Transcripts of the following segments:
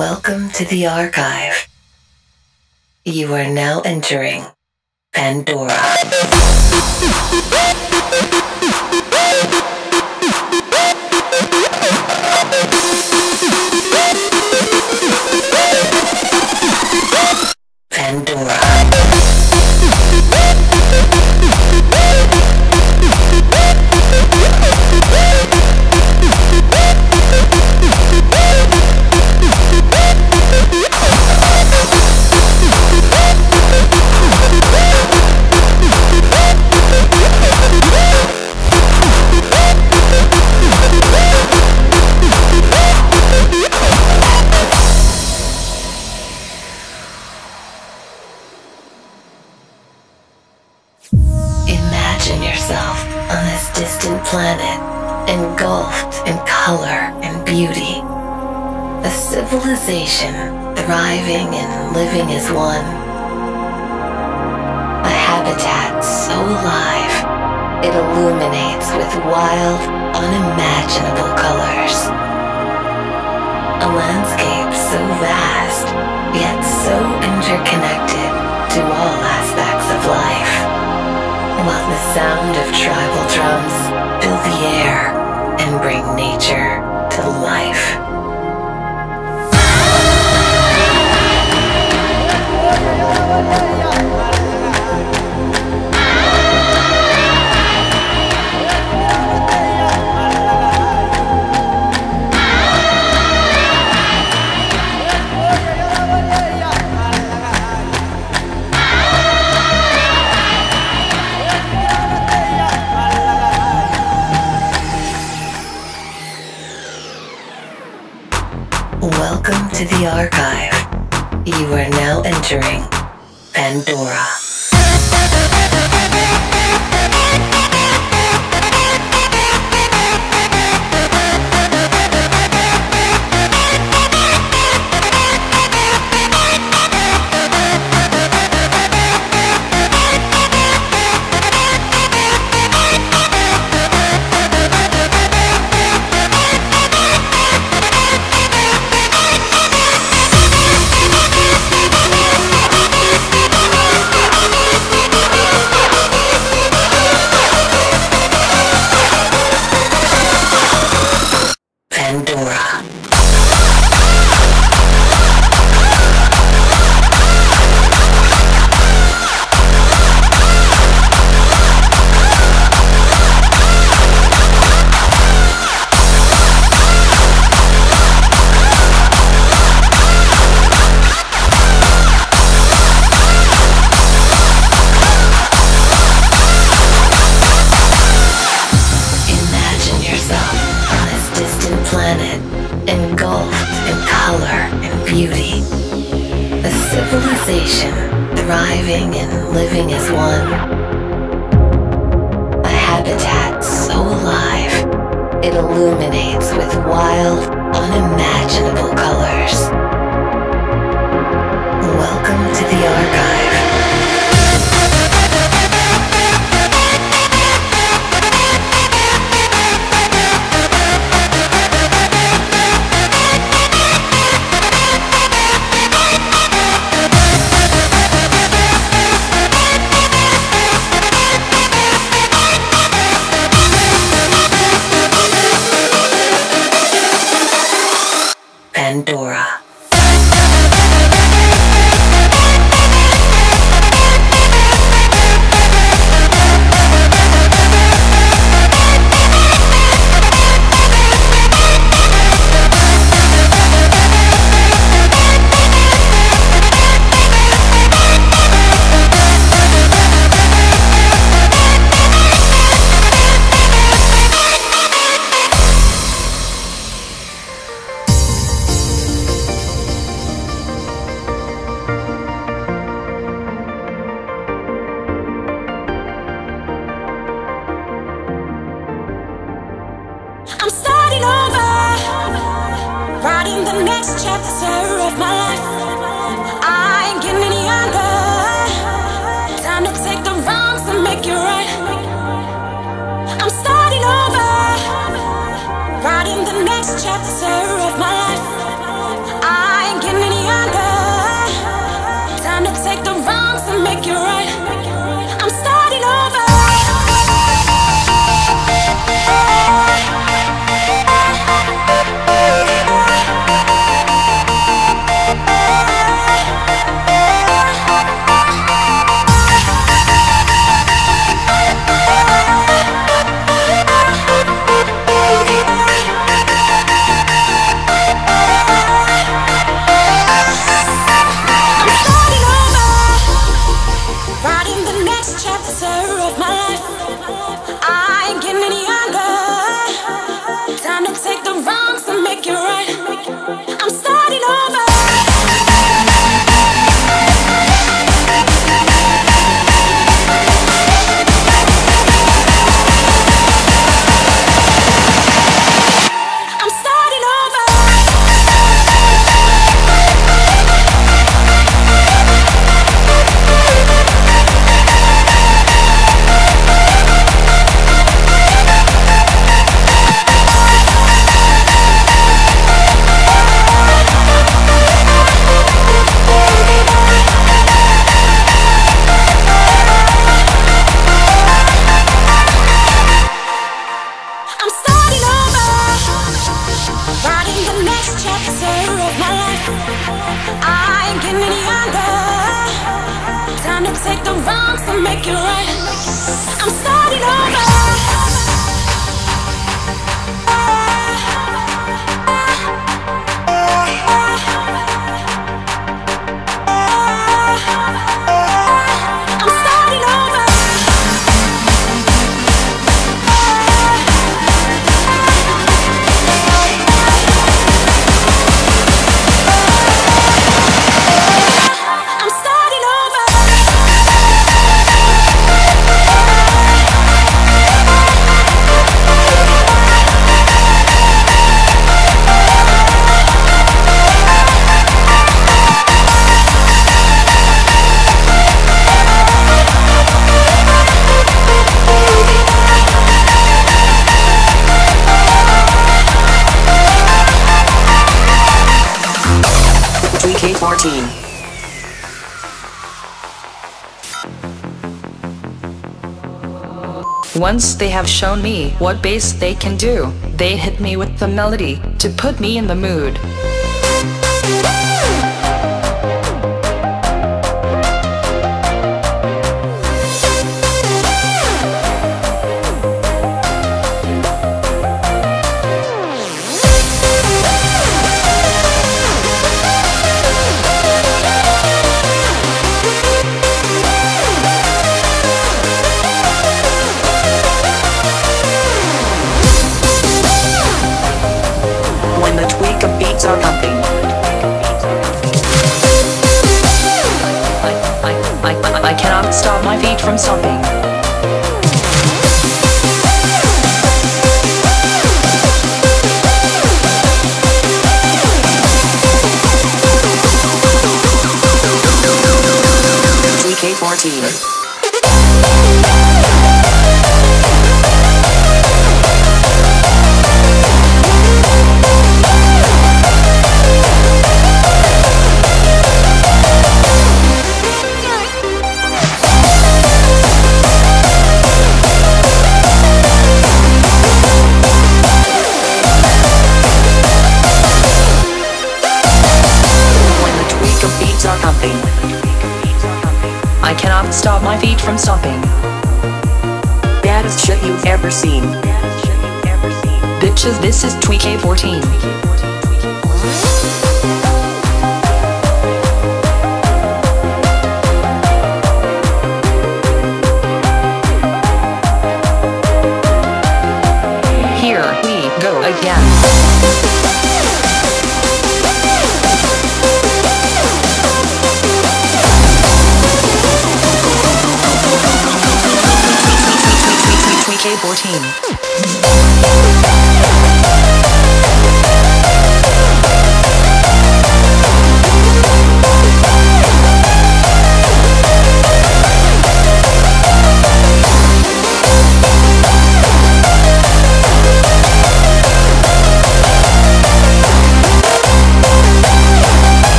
Welcome to the archive. You are now entering Pandora. Imagine yourself on this distant planet, engulfed in color and beauty. A civilization thriving and living as one. A habitat so alive, it illuminates with wild, unimaginable colors. A landscape so vast, yet so interconnected to all aspects of life. While the sound of tribal drums fill the air and bring nature to life. Welcome to the archive. You are now entering Pandora. Planet, engulfed in color and beauty. A civilization thriving and living as one. A habitat so alive, it illuminates with wild, unimaginable colors. Welcome to the archive. Pandora. I'm starting over, writing the next chapter of my life. I ain't getting any younger. Time to take the wrongs and make it right. I'm starting over, writing the next chapter of my life. I ain't center of my life. I ain't getting any younger. Time to take the wrongs and make it right. I'm starting over. K14. Once they have shown me what bass they can do, they hit me with the melody to put me in the mood. Beats are pumping. I cannot stop my feet from stomping. K14. I cannot stop my feet from stomping. Baddest shit you've ever seen. Bitches, this is Twee K14.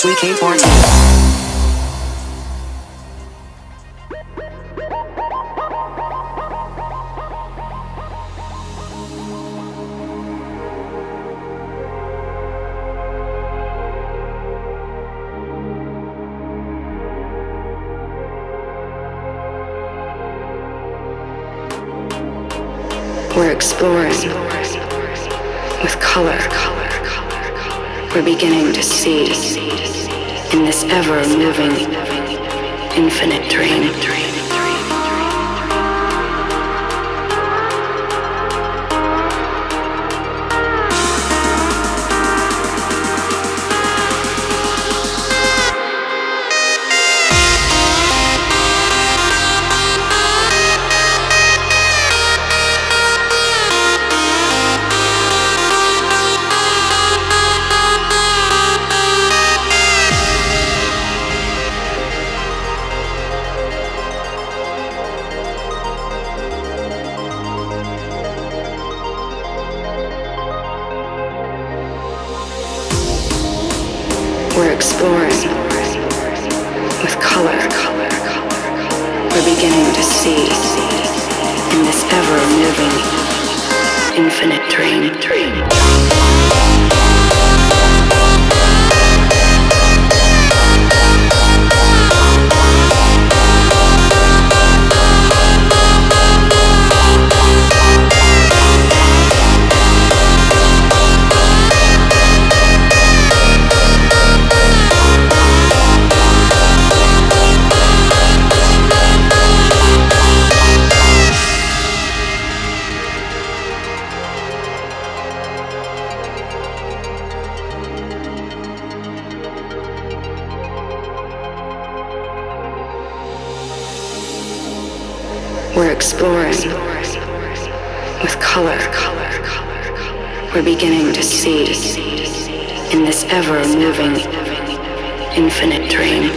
Twee K14. We're exploring with color. We're beginning to see in this ever-moving, infinite dream. We're exploring with color. We're beginning to see in this ever-moving, this infinite dream. We're exploring with color. We're beginning to see in this ever-moving, infinite dream.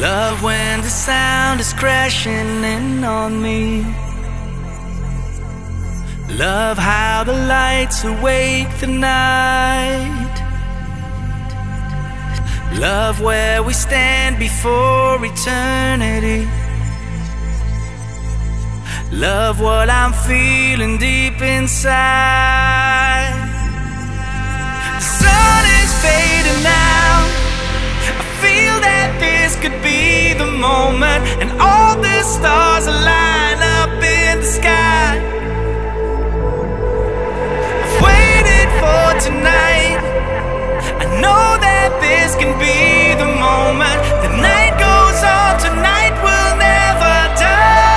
Love when the sound is crashing in on me. Love how the lights awake the night. Love where we stand before eternity. Love what I'm feeling deep inside. The sun is fading now. Feel that this could be the moment, and all the stars align up in the sky. I've waited for tonight. I know that this can be the moment. The night goes on, tonight will never die.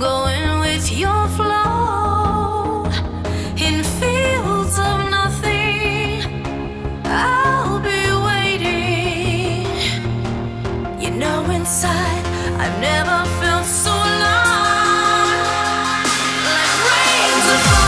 I'm going with your flow. In fields of nothing, I'll be waiting. You know inside, I've never felt so alone. Like rains of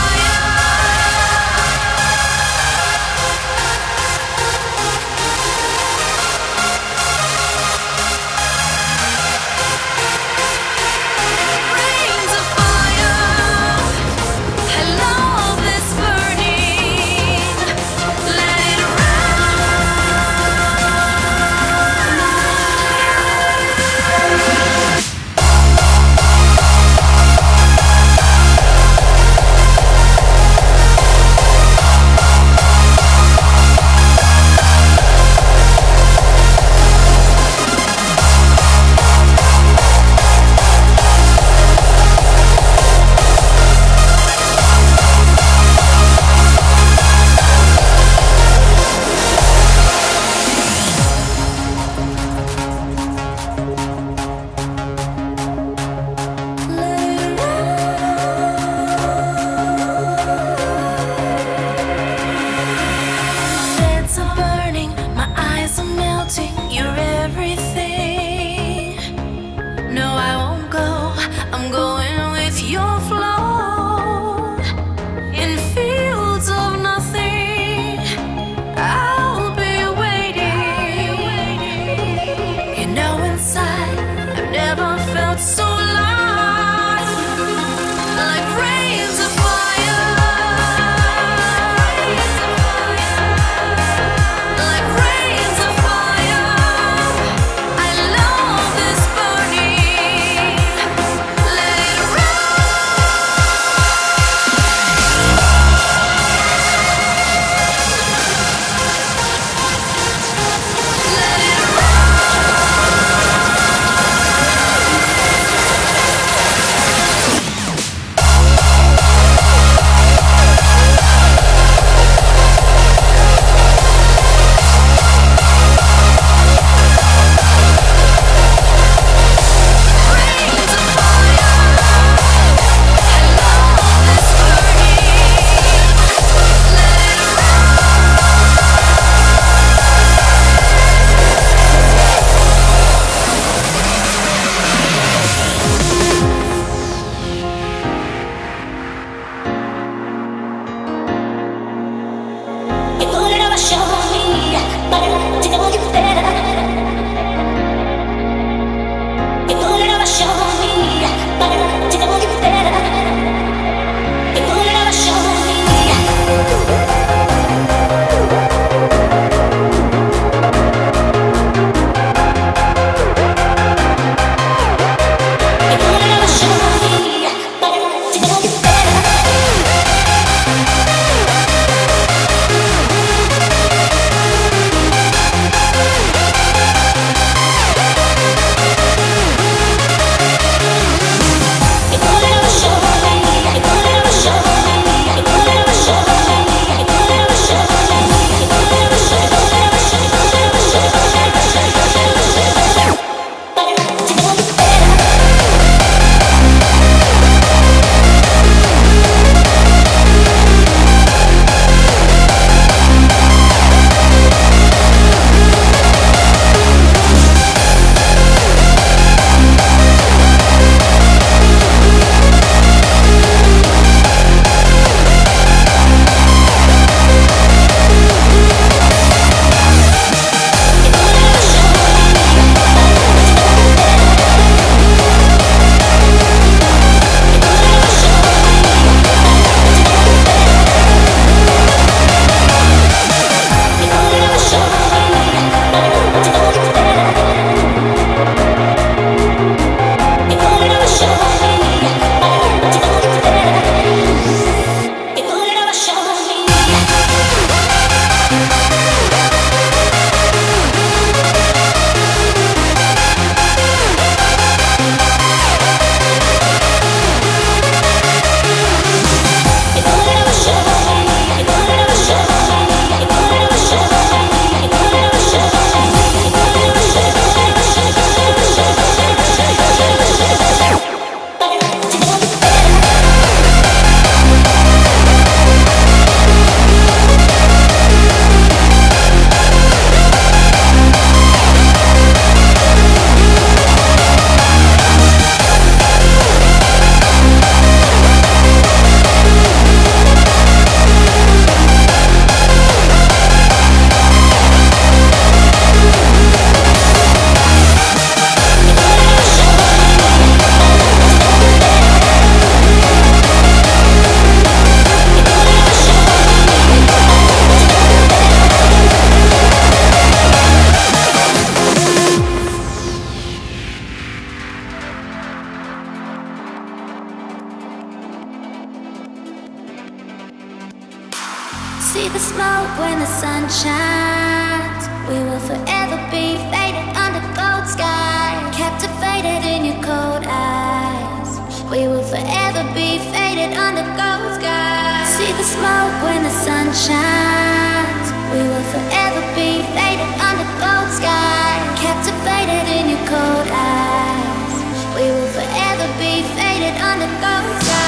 see the smoke when the sun shines. We will forever be faded under cold sky, captivated in your cold eyes. We will forever be faded under cold sky. See the smoke when the sun shines. We will forever be faded under cold sky, captivated in your cold eyes. We will forever be faded under cold sky.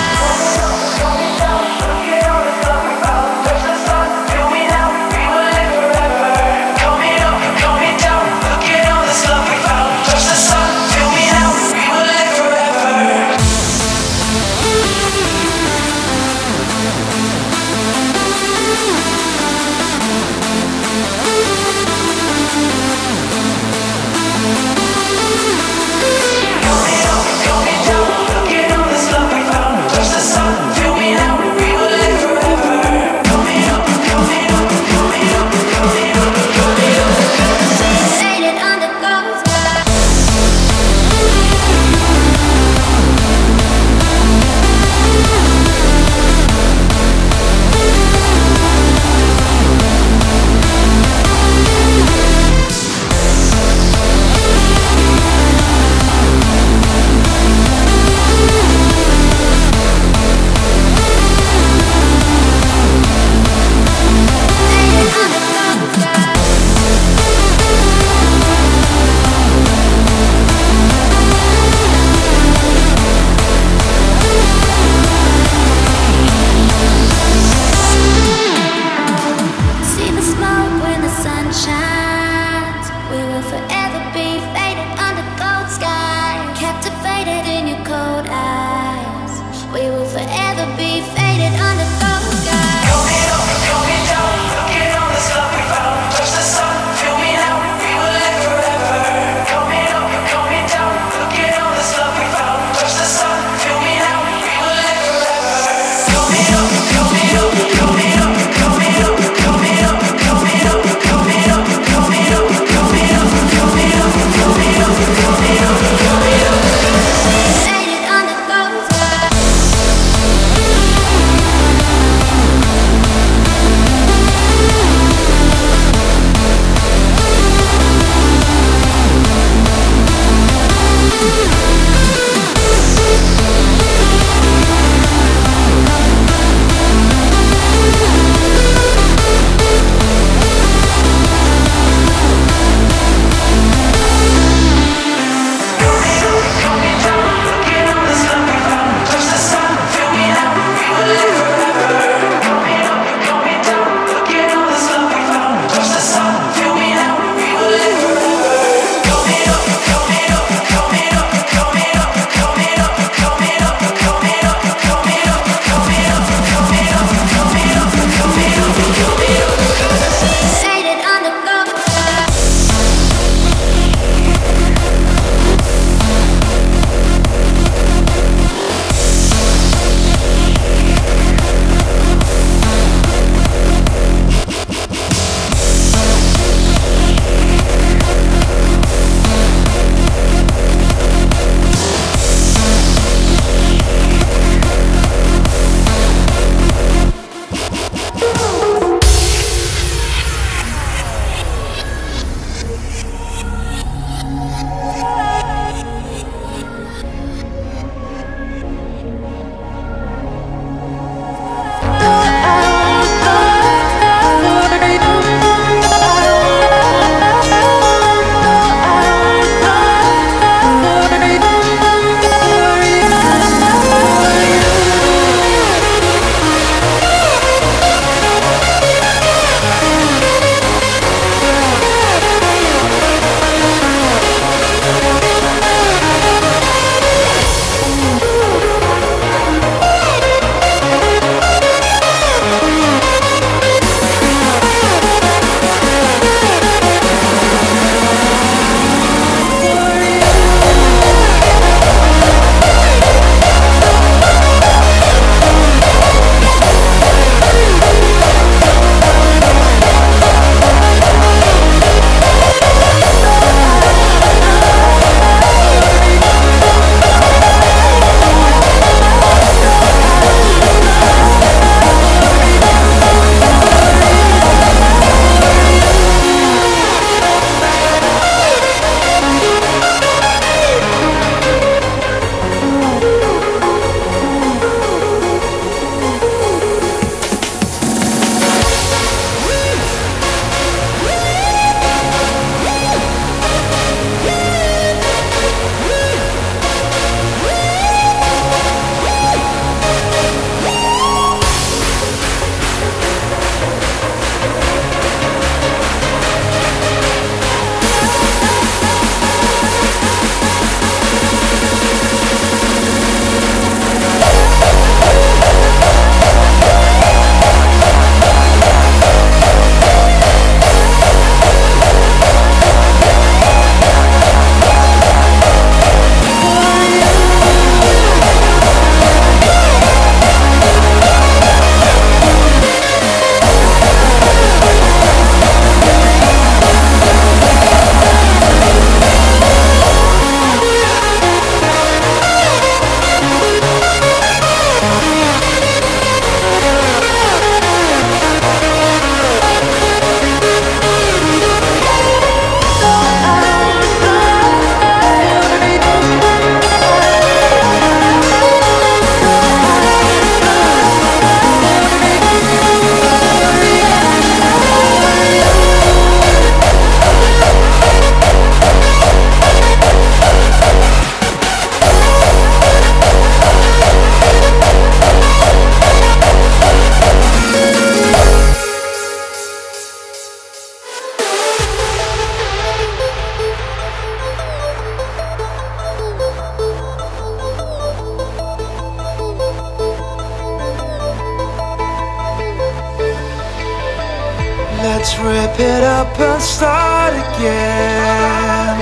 Let's rip it up and start again.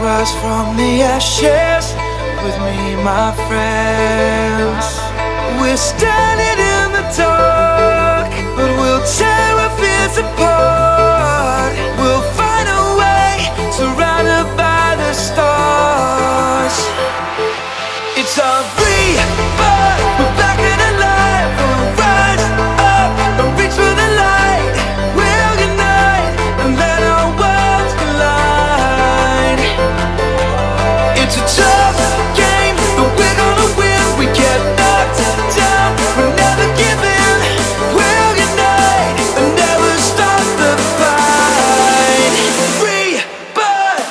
Rise from the ashes with me, my friends. We're standing in the dark, but we'll tear our fears apart. We'll find a way, surrounded by the stars. It's our rebirth, we're back and alive. We'll rise up and reach for the light. We'll unite and let our worlds collide. It's a tough game, but we're gonna win. We get knocked down, we're never giving. We'll unite and never stop the fight. Rebirth.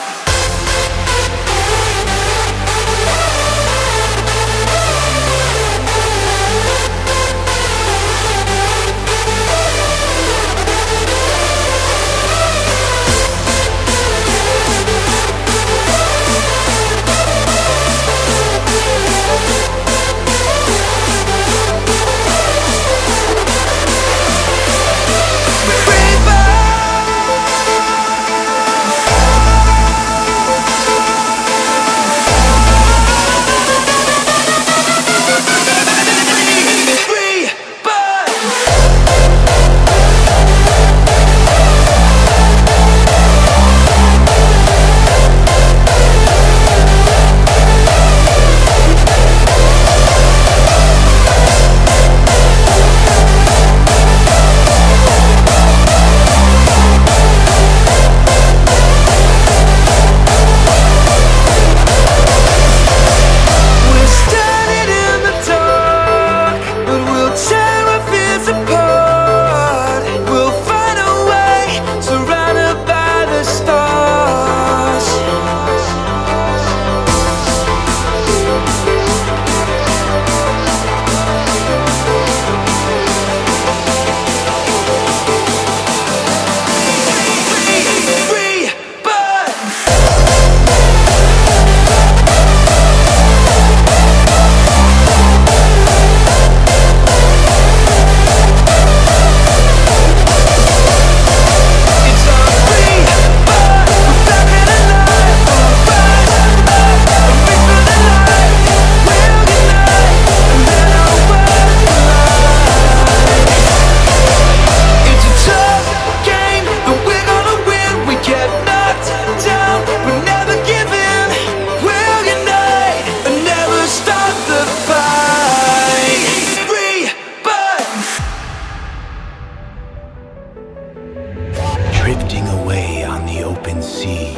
Drifting away on the open sea,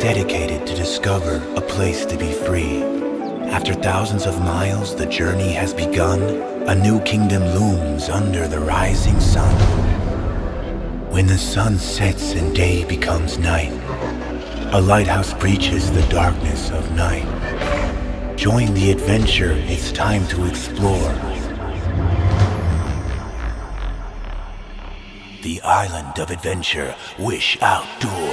dedicated to discover a place to be free. After thousands of miles, the journey has begun. A new kingdom looms under the rising sun. When the sun sets and day becomes night, a lighthouse breaches the darkness of night. Join the adventure, it's time to explore. The Island of Adventure, wish outdoor.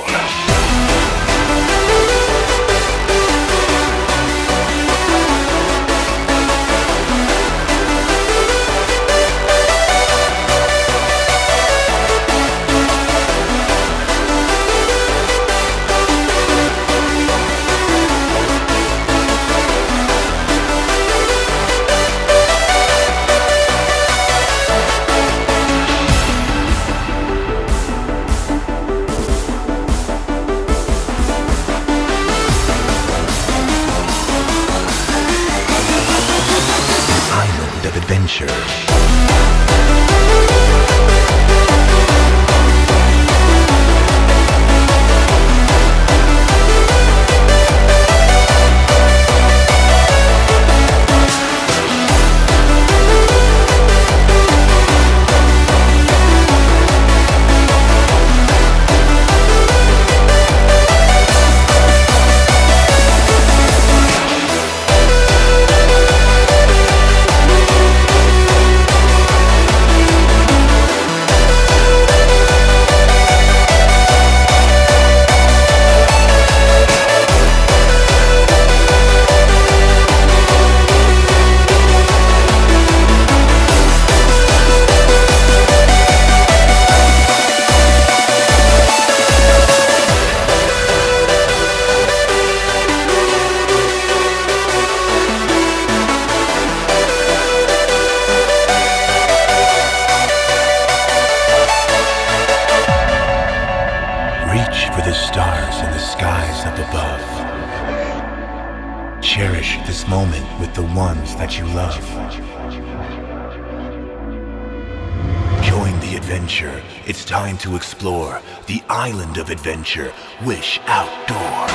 moment with the ones that you love. Join the adventure. It's time to explore the island of adventure. Wish Outdoors.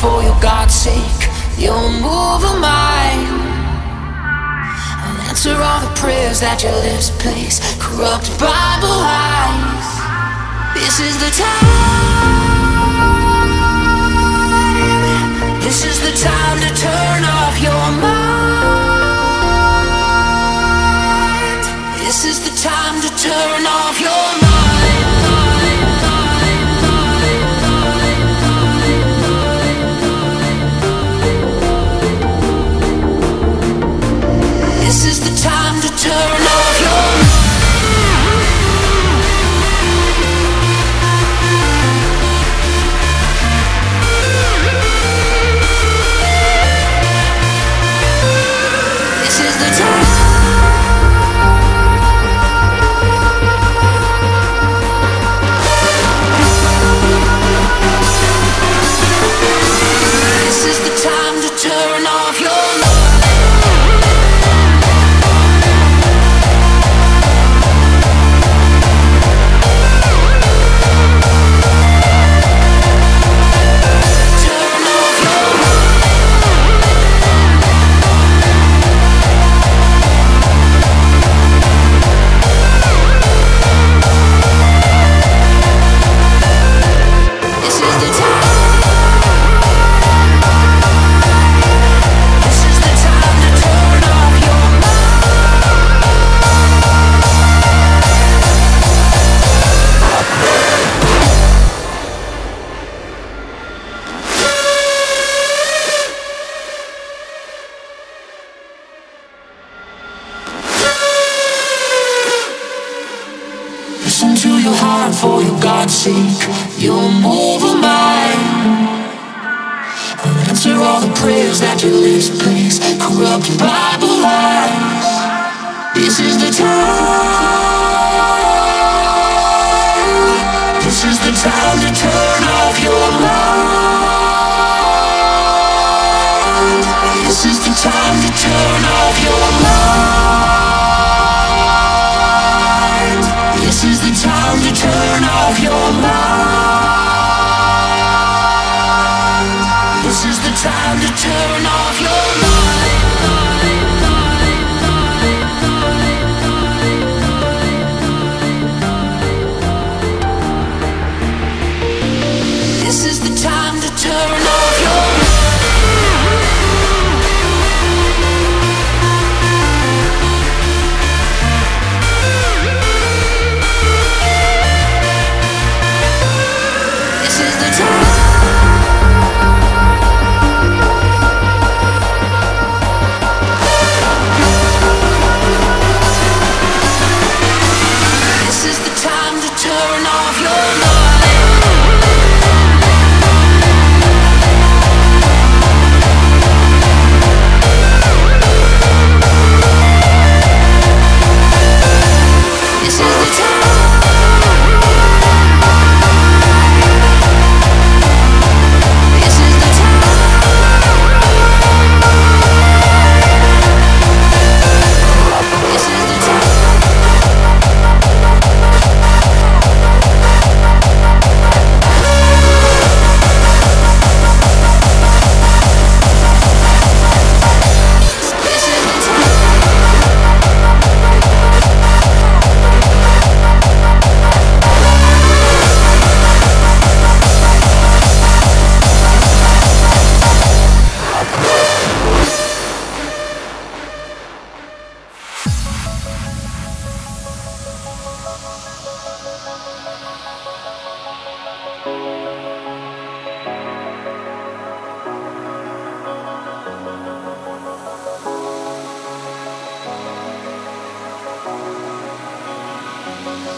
For your God's sake, you'll move a mine. I'll answer all the prayers that your lips place, corrupt Bible lies. This is the time. This is the time to turn off your mind. This is the time to turn off your mind. Listen to your heart for your God's sake. You'll move a mind. I'll answer all the prayers that your lips place, corrupt Bible lies. This is the time. This is the time to turn off your mind. This is the time to turn off your mind. This is the time to turn off your mind. This is the time to turn off your mind. This is the time to turn off your mind.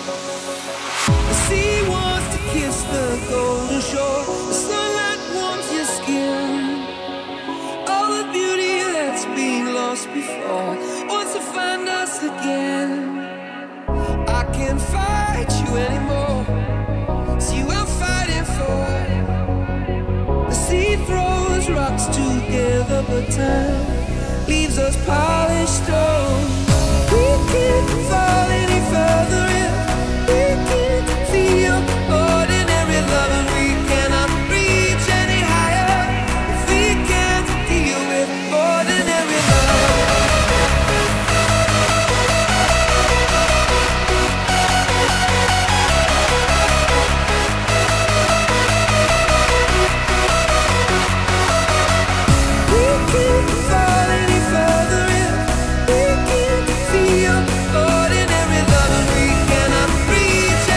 The sea wants to kiss the golden shore. The sunlight warms your skin. All the beauty that's been lost before wants to find us again. I can't fight you anymore. See you I'm fighting for. The sea throws rocks together, but time leaves us polished stone. We can't fall any further in. We can't feel ordinary love, and we cannot reach any higher if we can't deal with ordinary love. We can't fall any further in. We can't feel ordinary love, and we cannot reach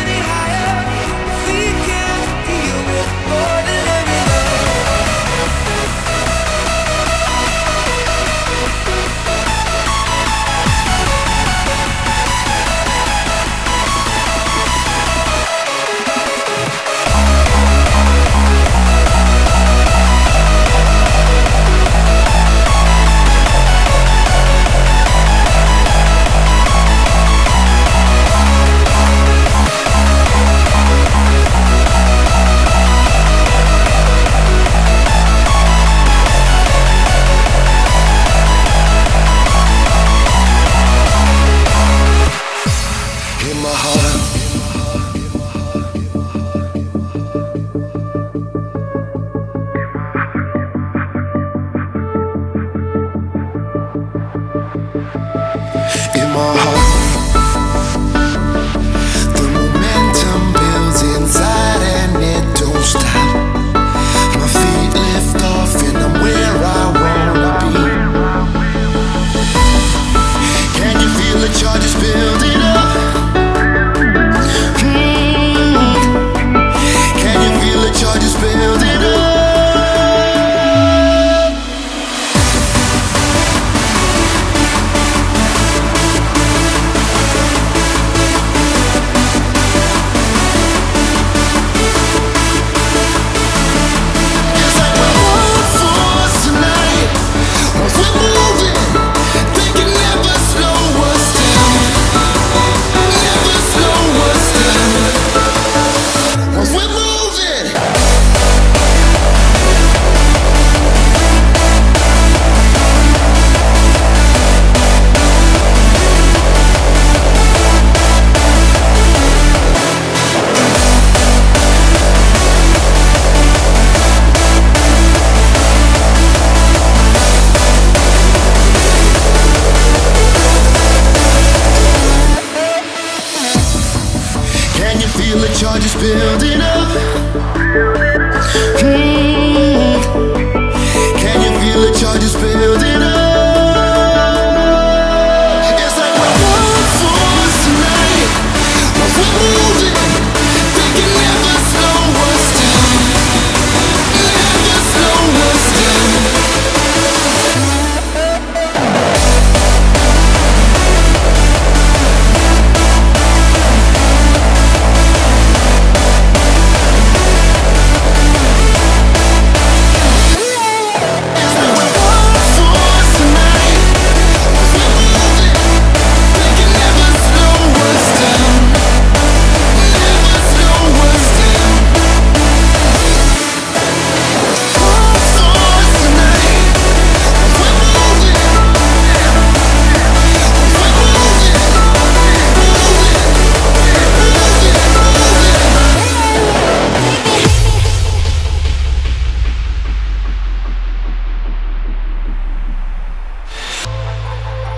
any higher. We can't deal with ordinary love. feel the charge is building up. Can you feel the charge is building up?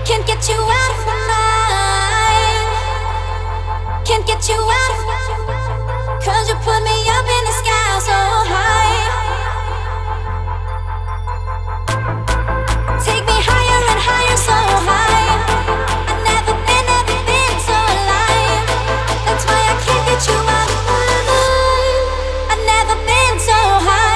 Can't get you out of my mind. Can't get you out of my mind. 'Cause you put me up in the sky so high. Take me higher and higher, so high. I've never been so alive. That's why I can't get you out of my mind. I've never been so high.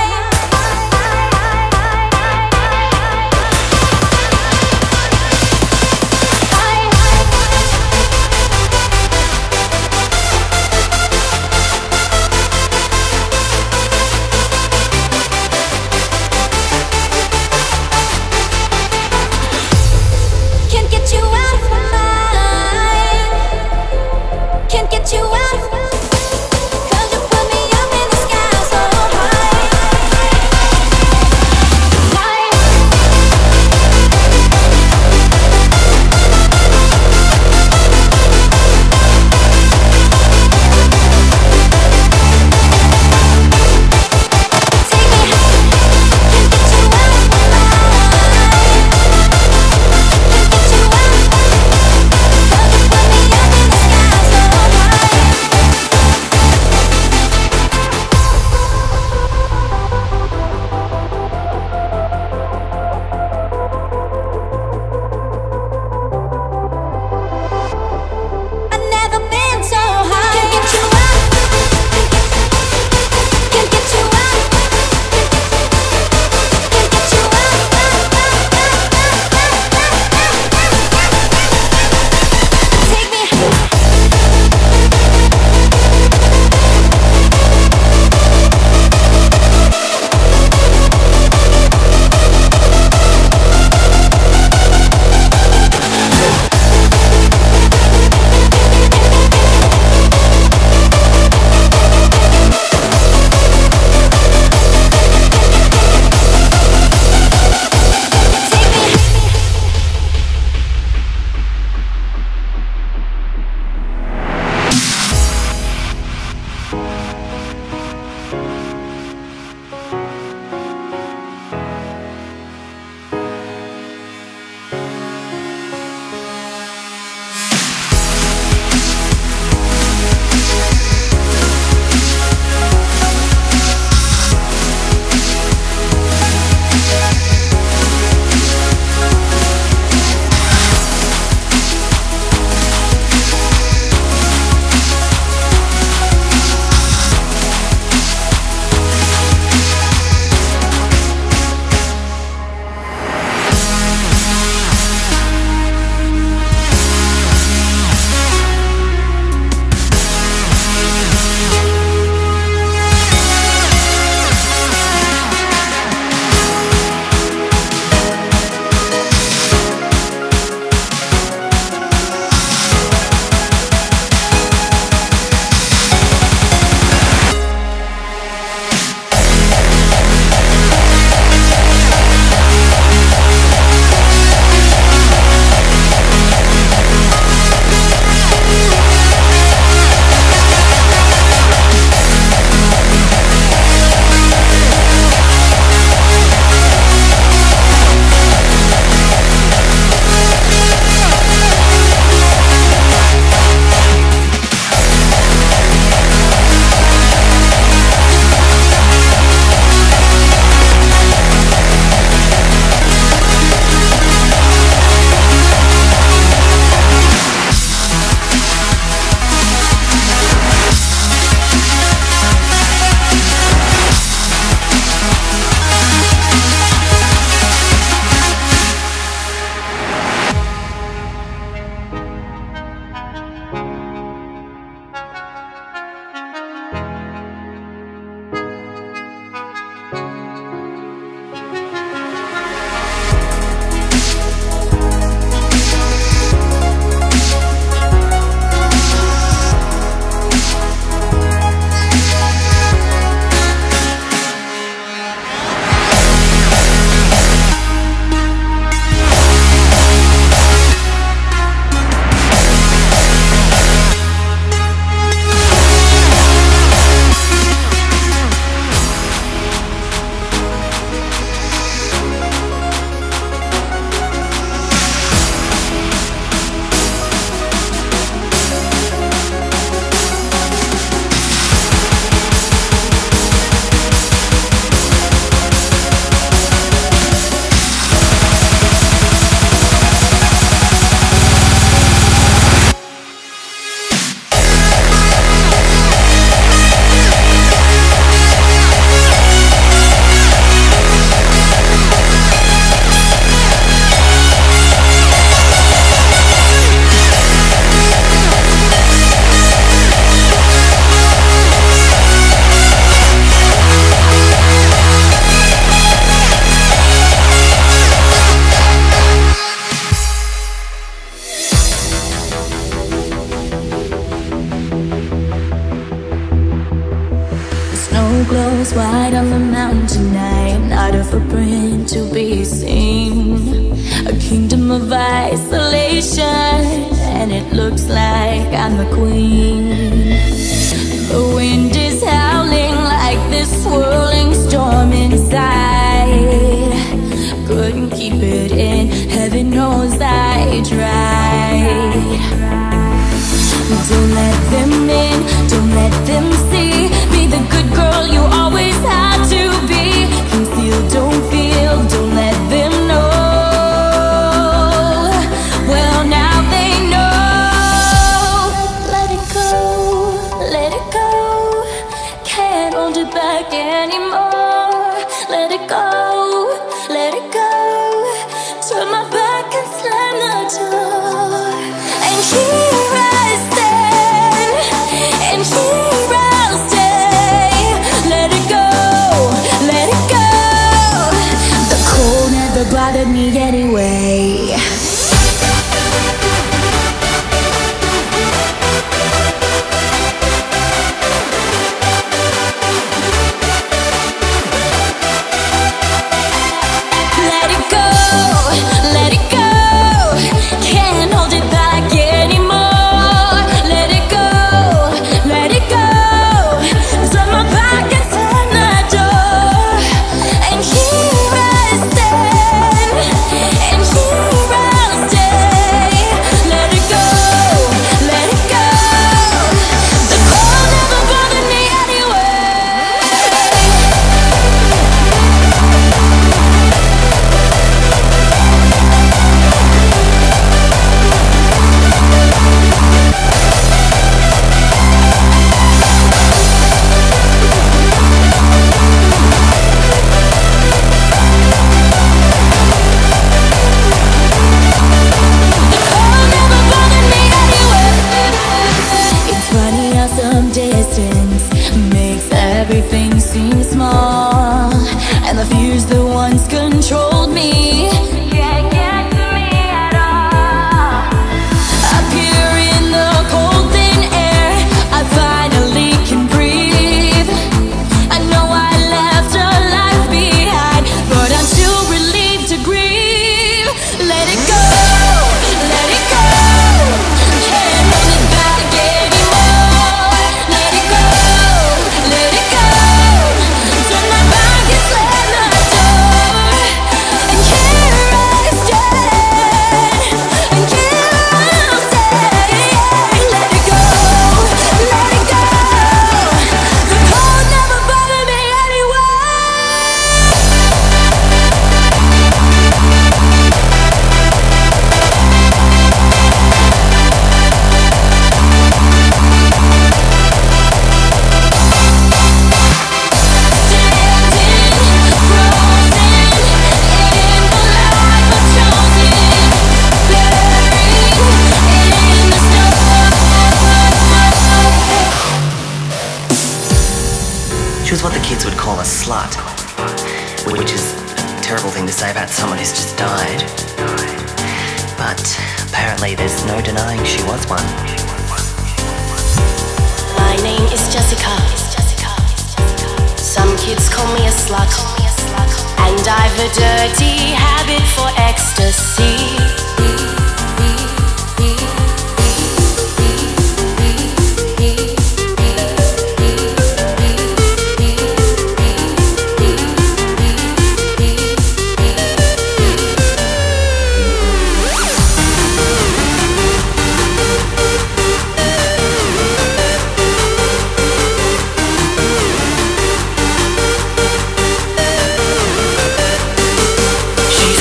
glows white on the mountain tonight. Not a footprint to be seen, a kingdom of isolation, and it looks like I'm the queen. The wind is howling like this swirling storm inside. Couldn't keep it in, heaven knows I tried. Don't let them in, don't let them see. Be the good girl you always had to be. Conceal, don't feel, don't let them know. Well, now they know. Let it go, let it go. Can't hold it back anymore. Let it go, let it go. Turn my back and slam the door. And here I stand. Bothered me anyway. Let it go, let it go. Can't hold it back anymore. Let it go, let it go. Turn my back and turn the door. And here I stand. Makes everything seem small, and the fears that once controlled me can't get to me at all. Up here in the cold thin air, I finally can breathe. I know I left a life behind, but I'm too relieved to grieve. Let it go, let it go. Can't hold it back anymore. She was what the kids would call a slut, which is a terrible thing to say about someone who's just died. But apparently there's no denying she was one. My name is Jessica. Some kids call me a slut, and I've a dirty habit for ecstasy.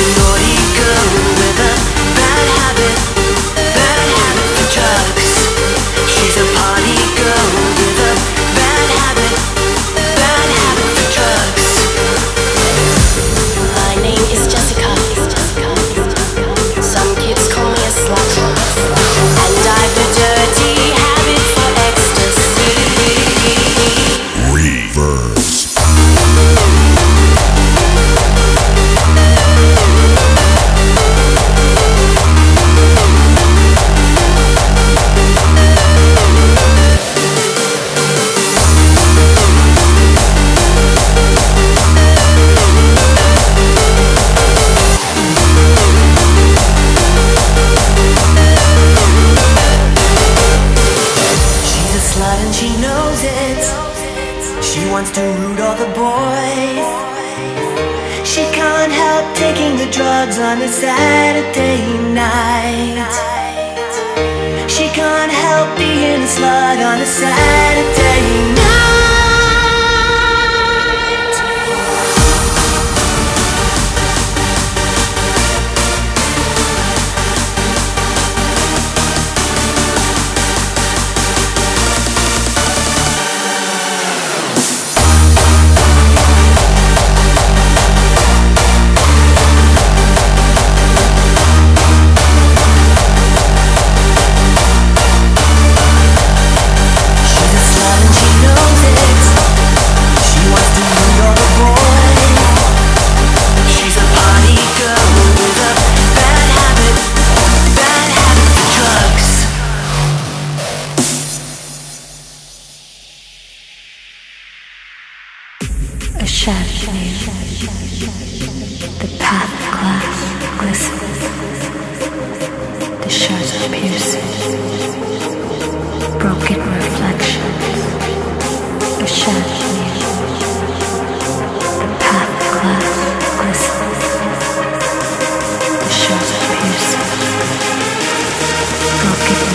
Naughty girl with a slot and she knows it. She wants to root all the boys. She can't help taking the drugs on a Saturday night. She can't help being a slut on a Saturday night. The path of glass glistens, the shards pierces, broken reflections. A shadow near, the path of glass glistens, the shards pierces, broken reflections.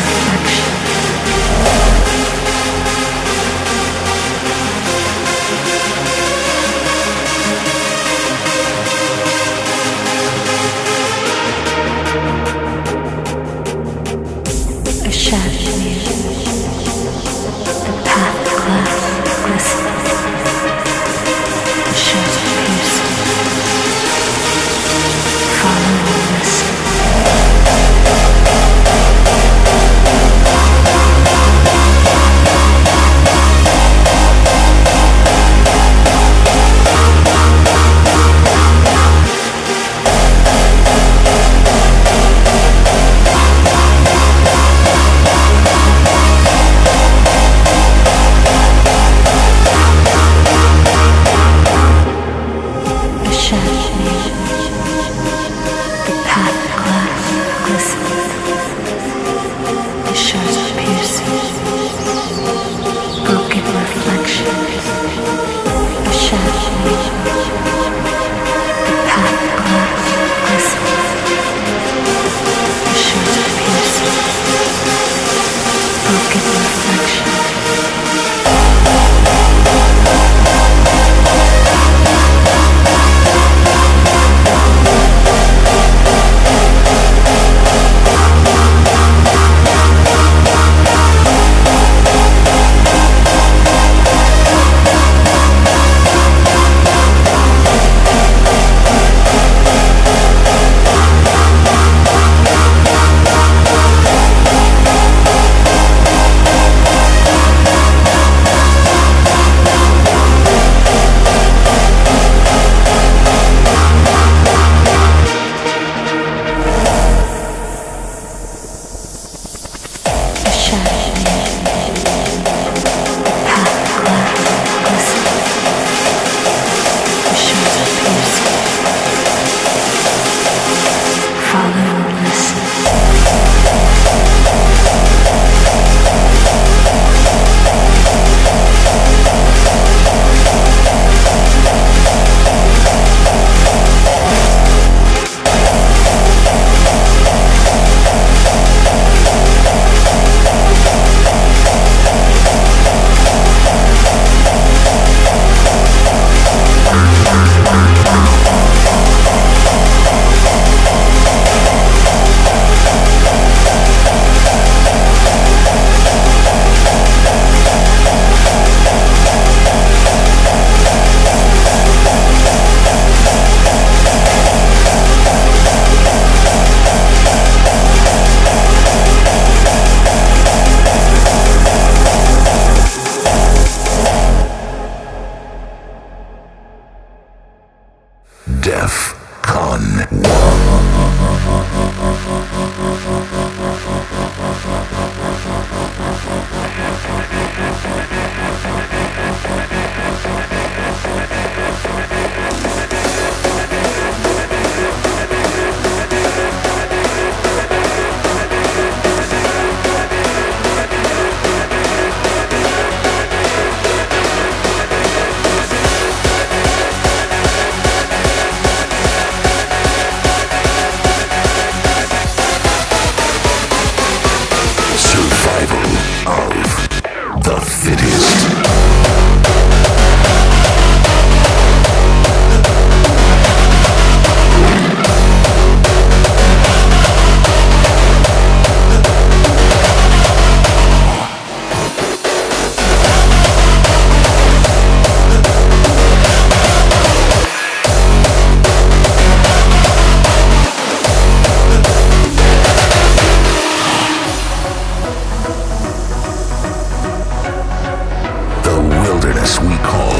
the fittest. We call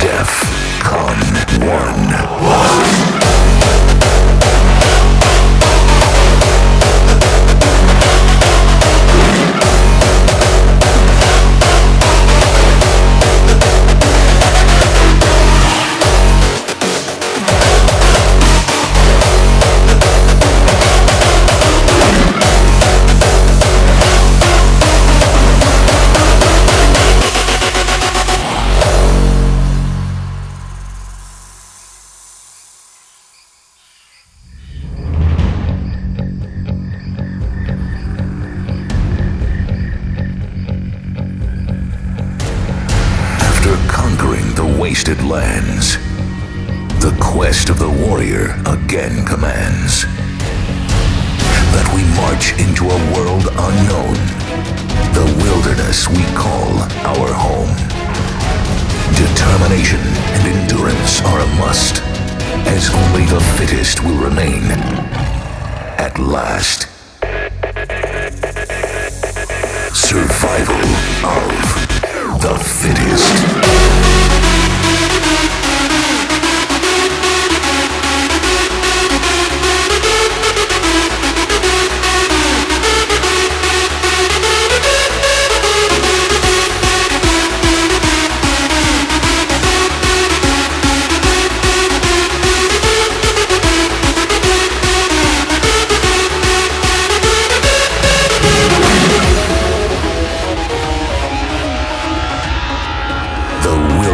DEFCON 1. Wasted lands, the quest of the warrior again commands that we march into a world unknown, the wilderness we call our home. Determination and endurance are a must, as only the fittest will remain at last. Survival of the fittest. The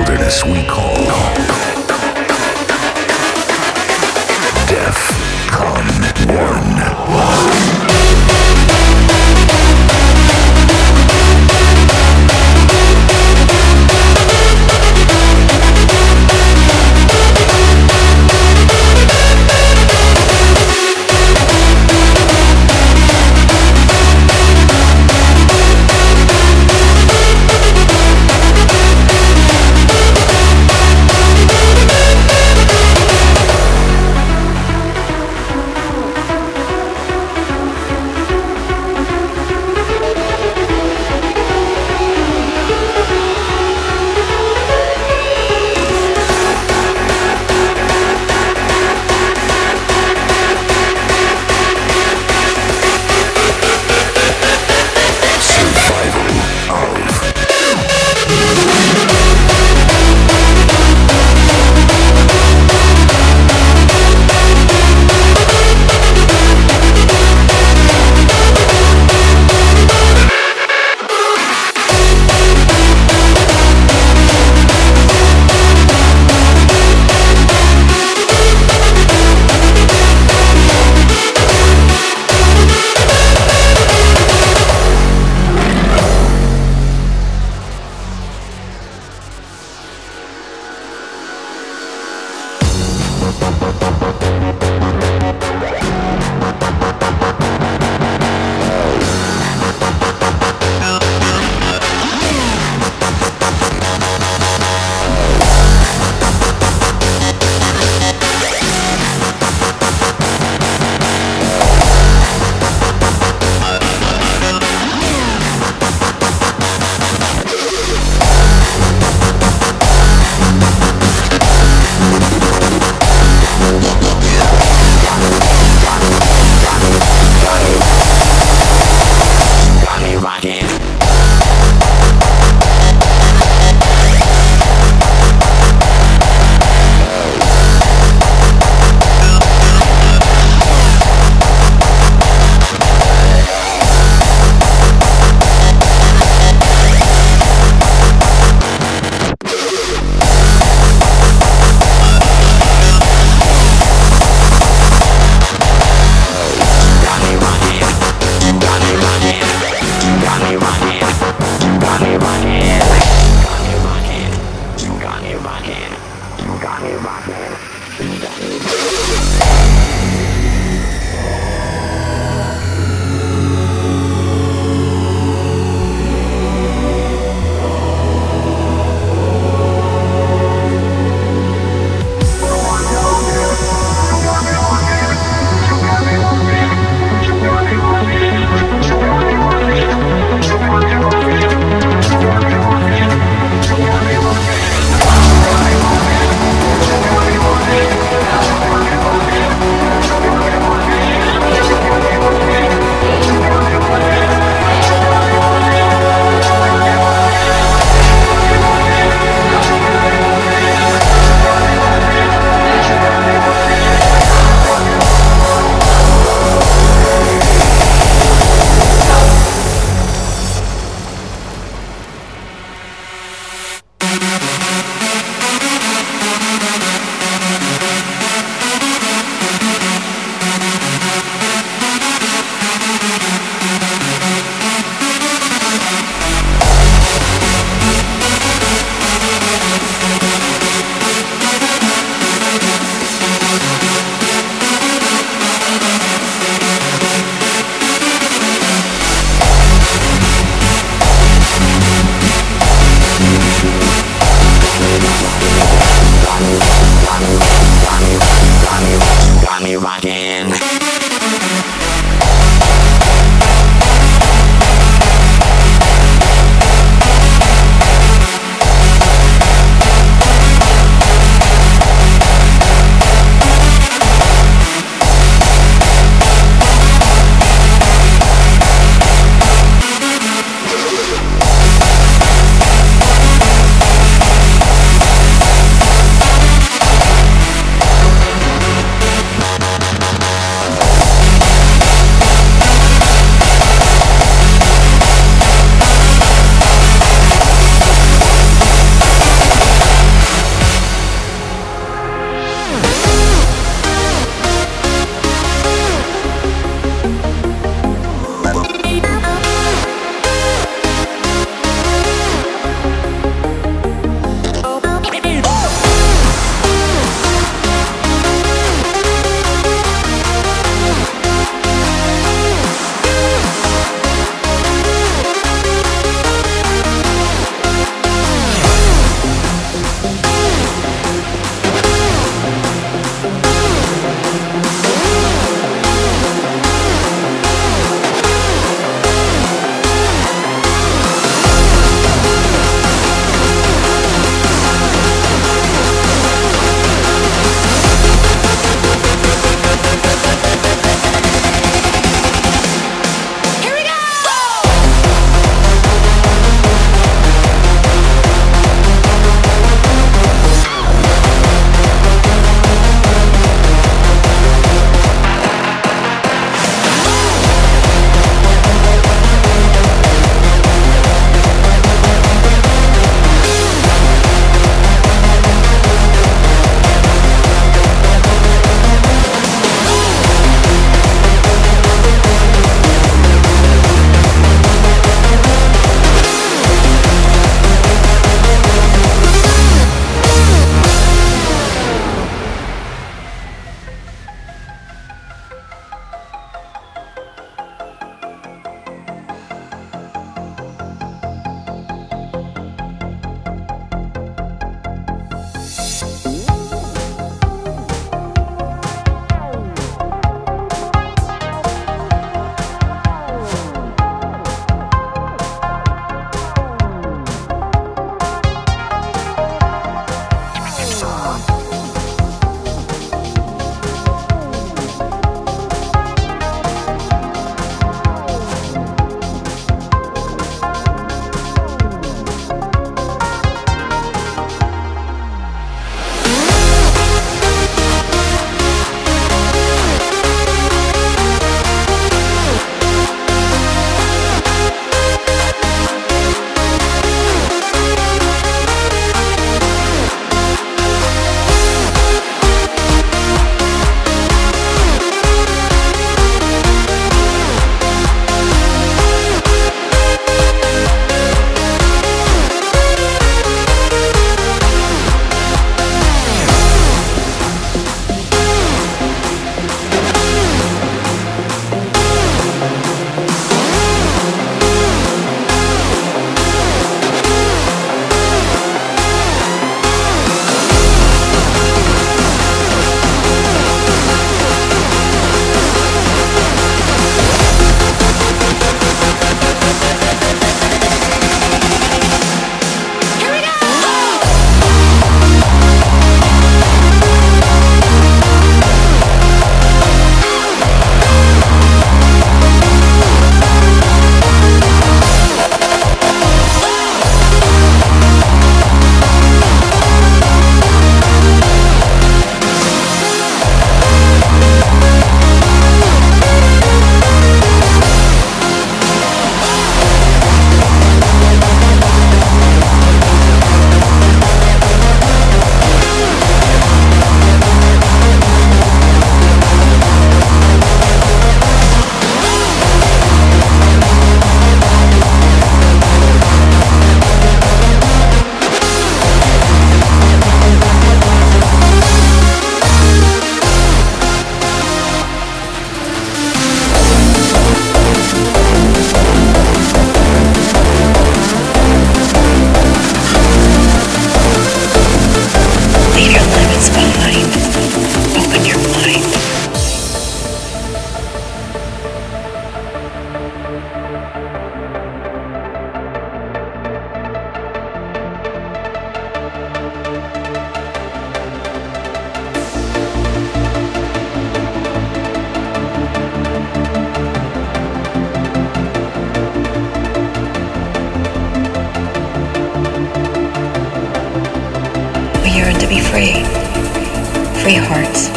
free hearts,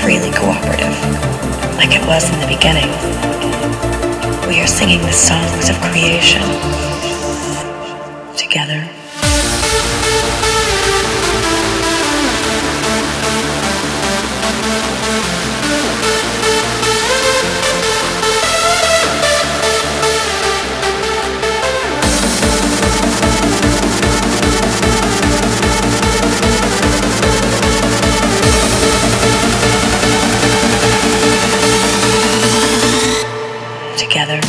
freely cooperative, like it was in the beginning. We are singing the songs of creation together. Together.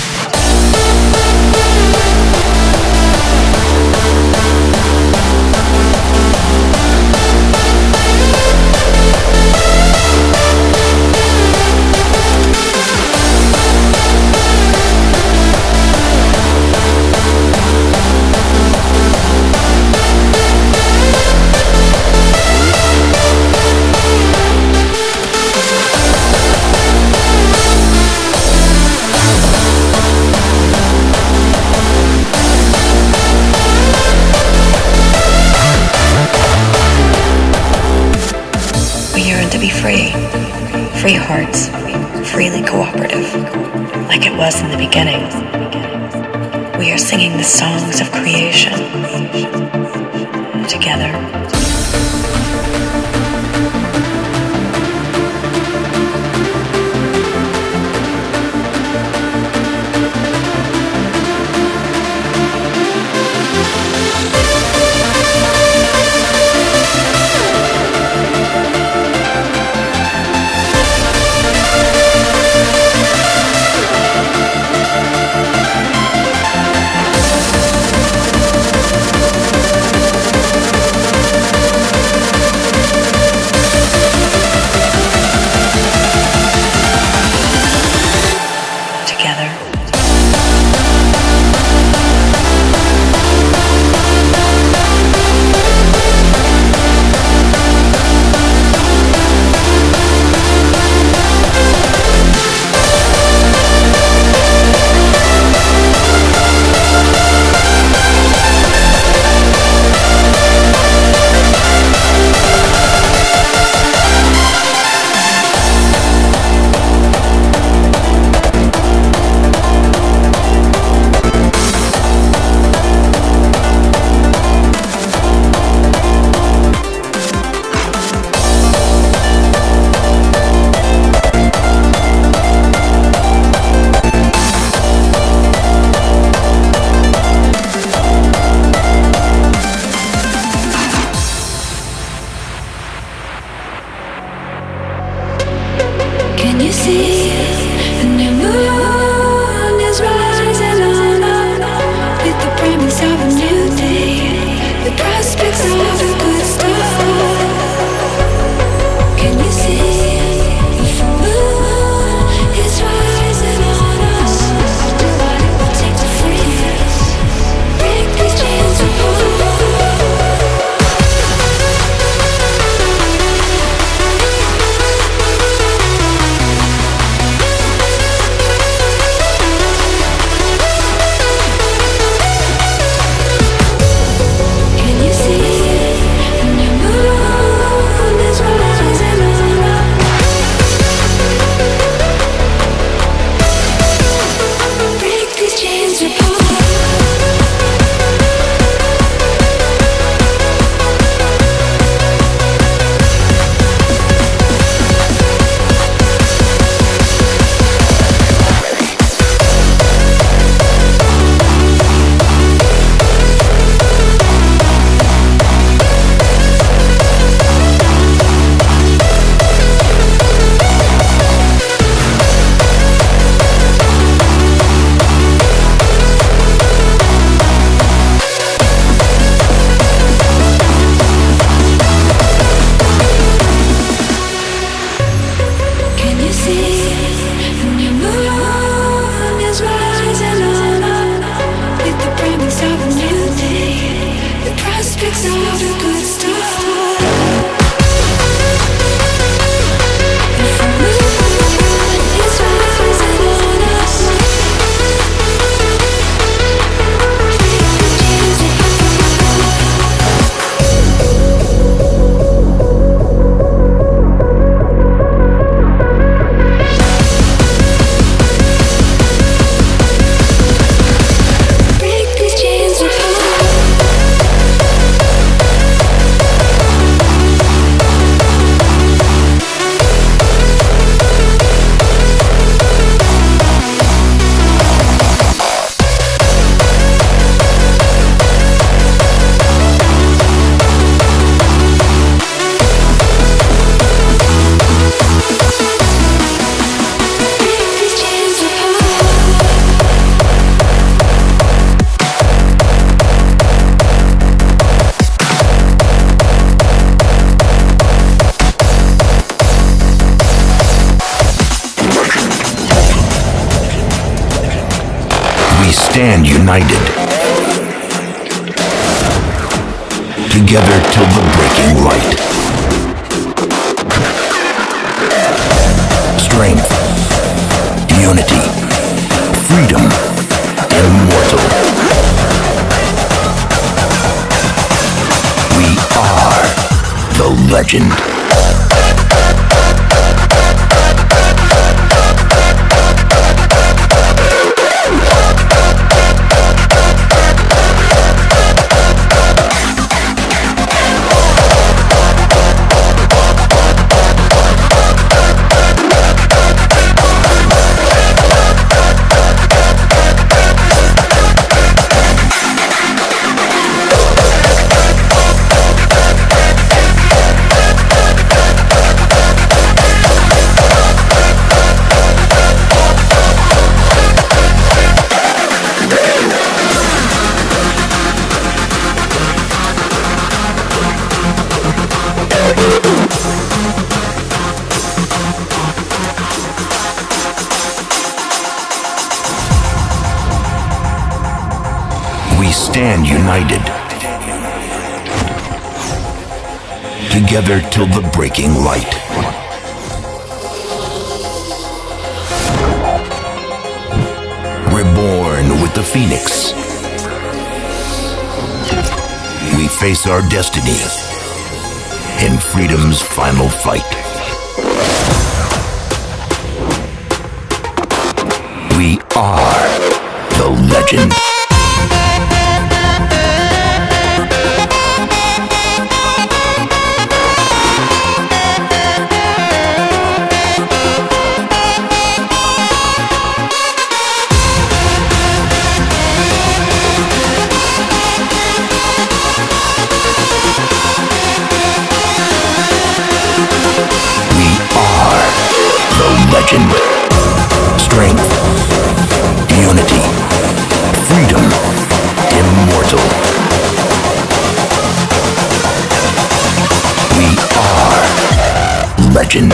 To be free, free hearts, freely cooperative, like it was in the beginning. We are singing the songs of creation together. See, the new moon is rising on up with the promise of a new day, the prospects of the good stuff. Can you see, the moon is rising on us? I'll do what it will take to free us, break these chains of hope. stand united, together till the breaking light. Strength, unity, freedom, immortal. We are the legend. Stand united, together till the breaking light. Reborn with the Phoenix, we face our destiny in freedom's final fight. We are the legend. Strength, unity, freedom, immortal. We are legend.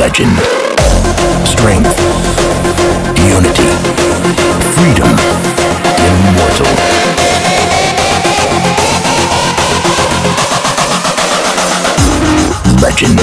Legend. Strength, unity, freedom, immortal. Legend.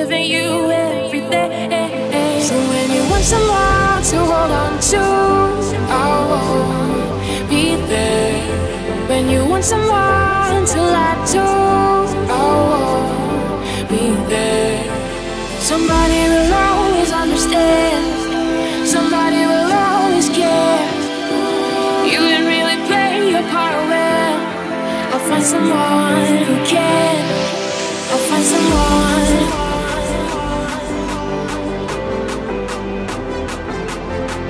giving you every day. So when you want someone to hold on to, I won't be there. When you want someone to lie to, I won't be there. Somebody will always understand, somebody will always care. You can really play your part well. I'll find someone who can. I'll find someone.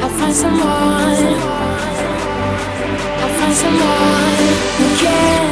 I'll find someone. I'll find someone who can.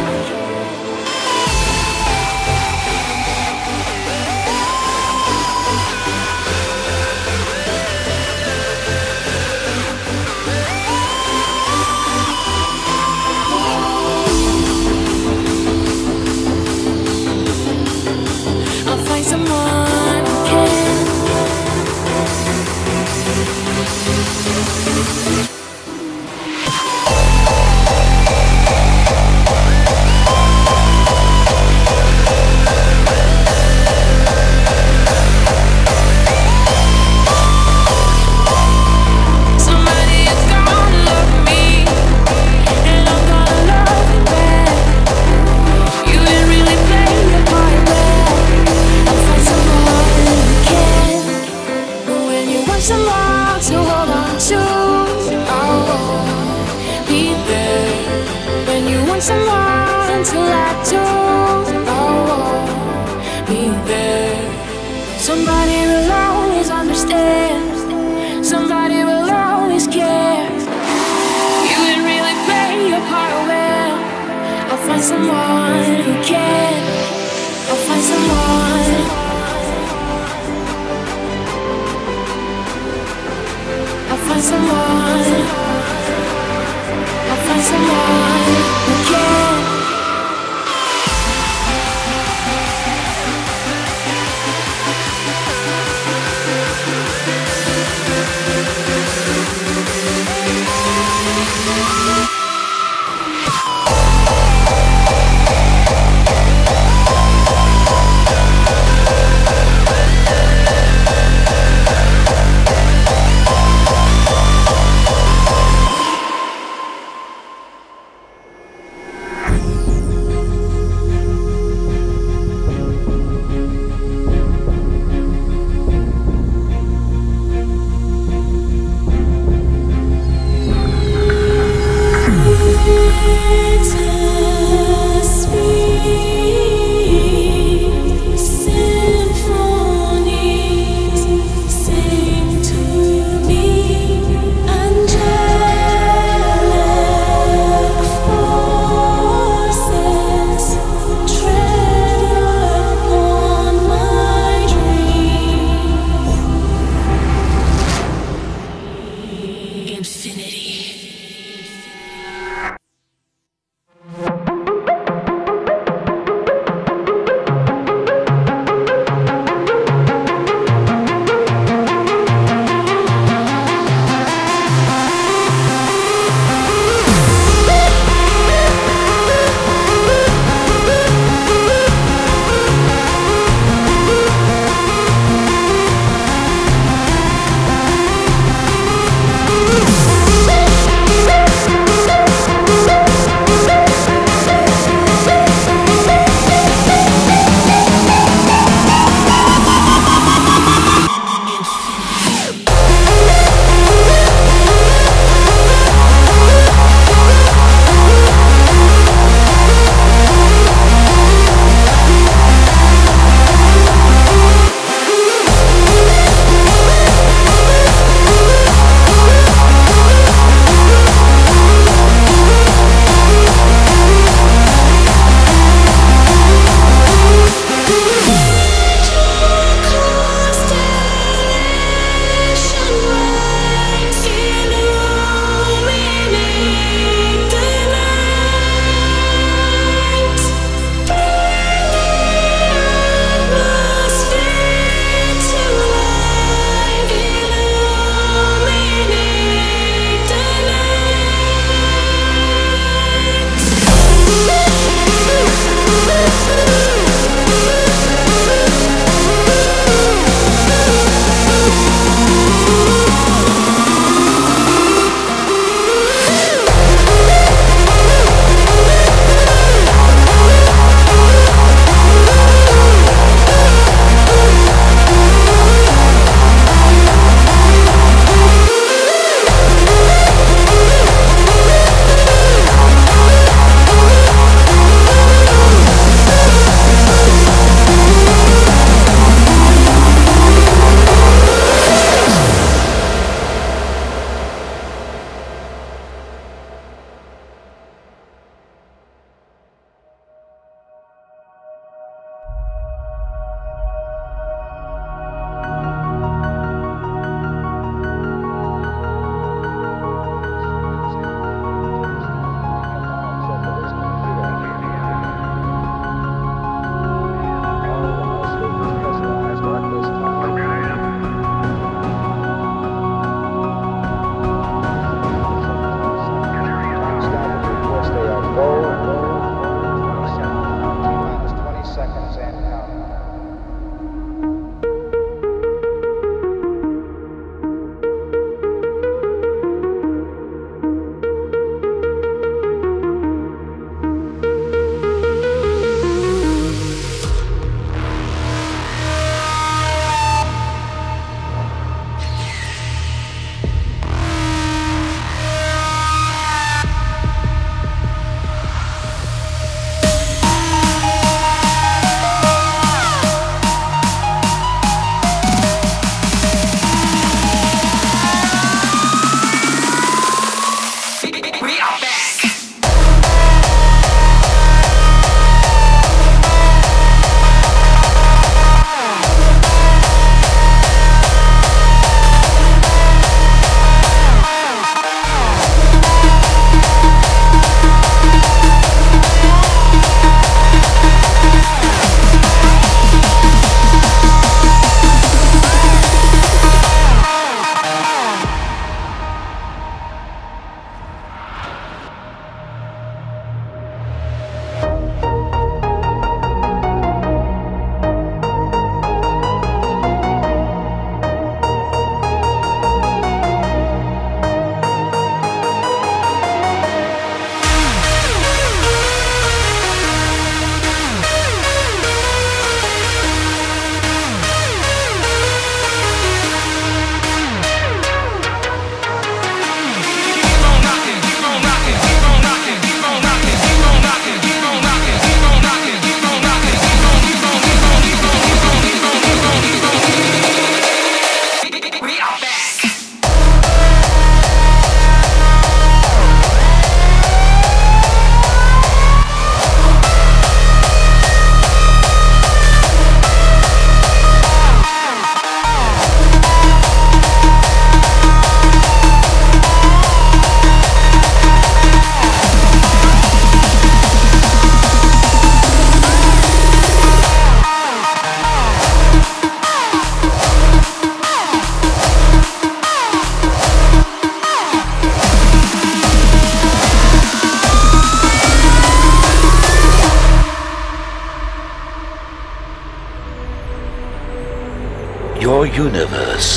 Your universe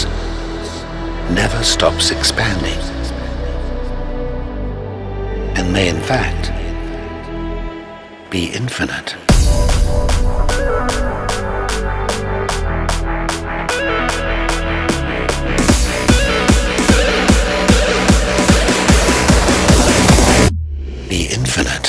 never stops expanding, and may in fact be infinite. Be infinite.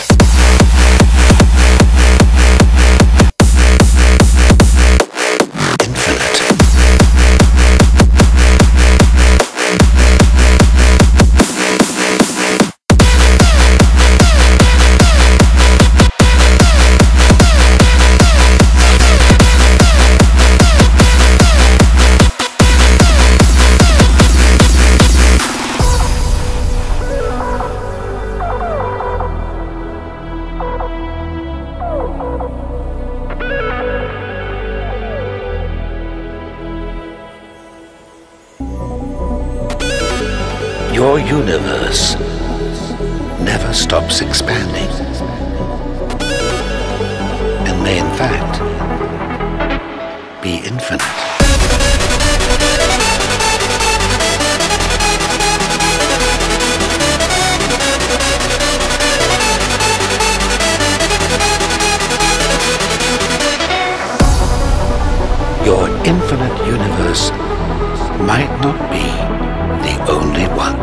Your universe never stops expanding, and may in fact be infinite. Your infinite universe might not be the only one.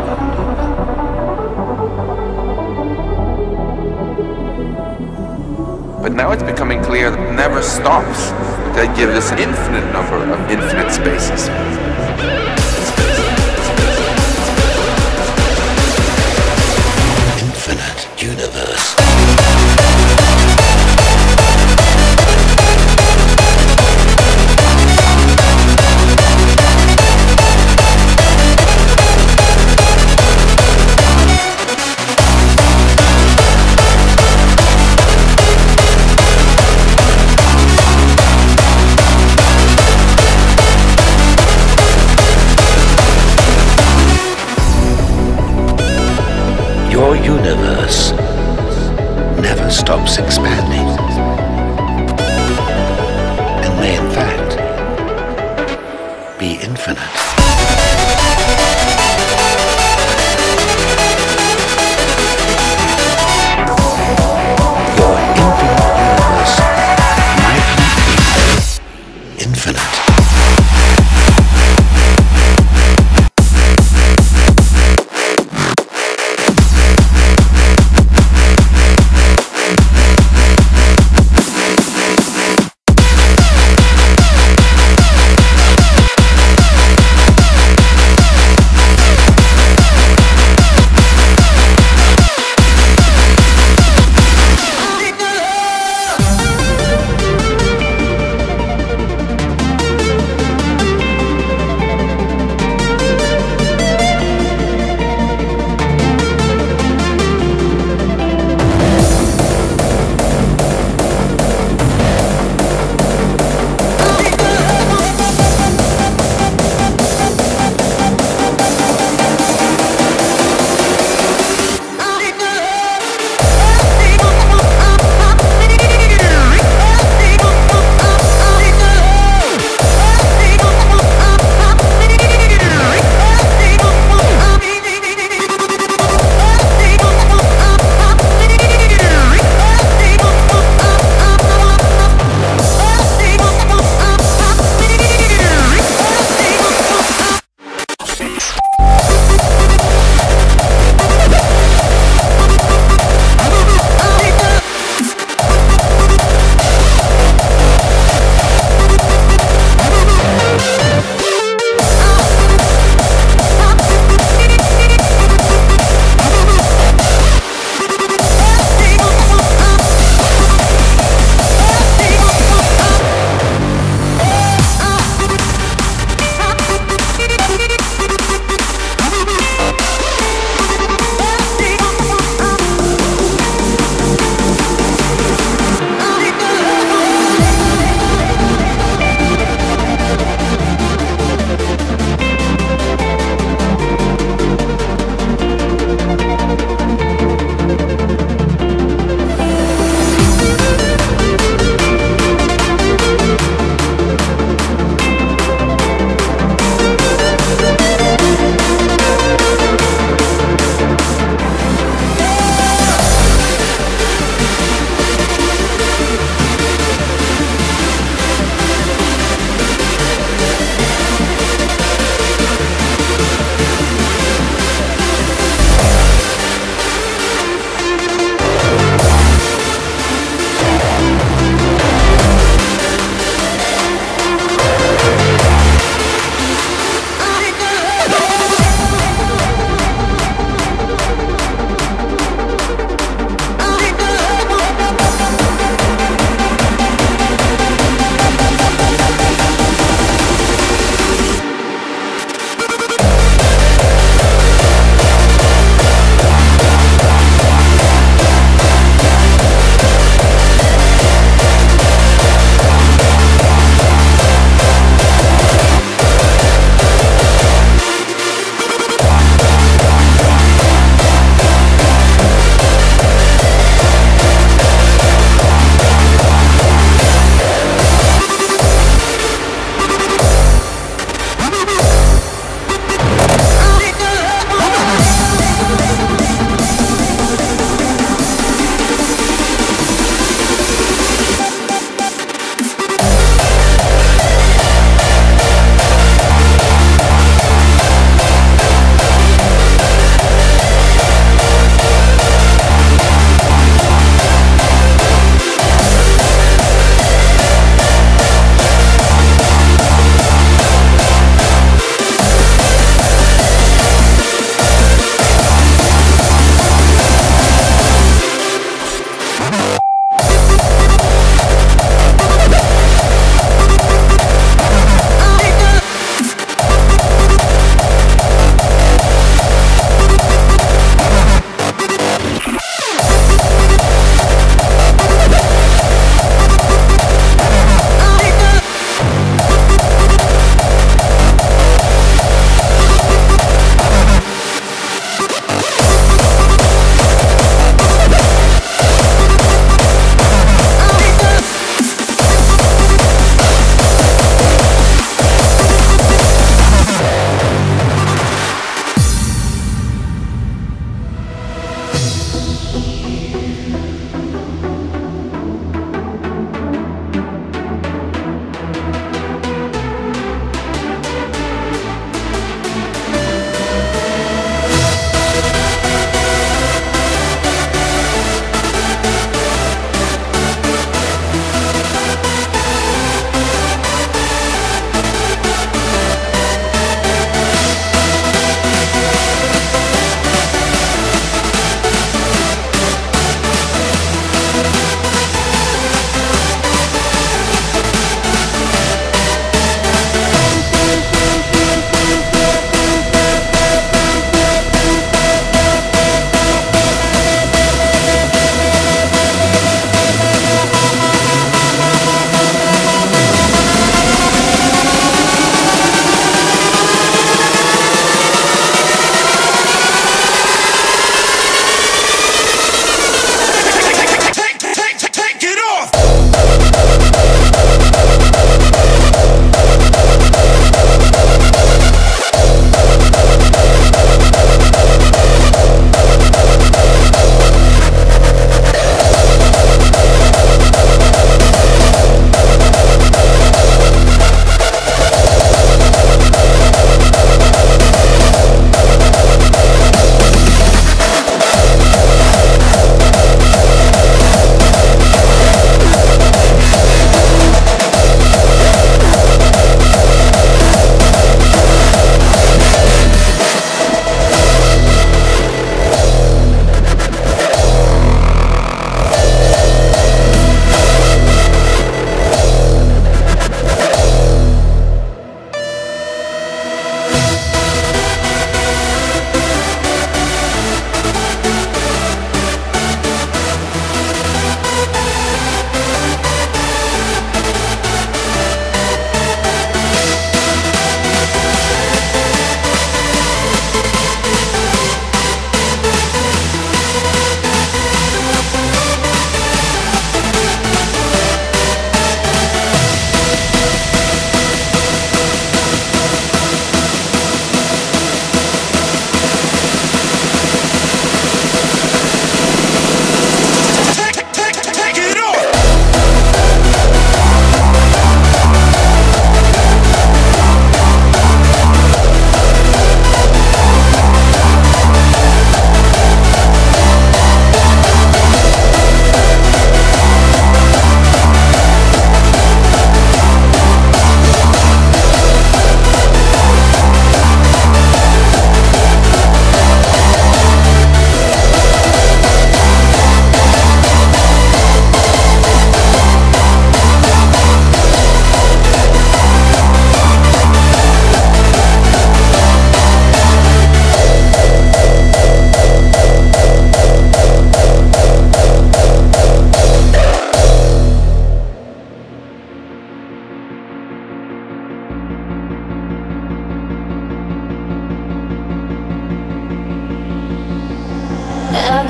But now it's becoming clear that it never stops. That gives us an infinite number of infinite spaces. Infinite universe. Your universe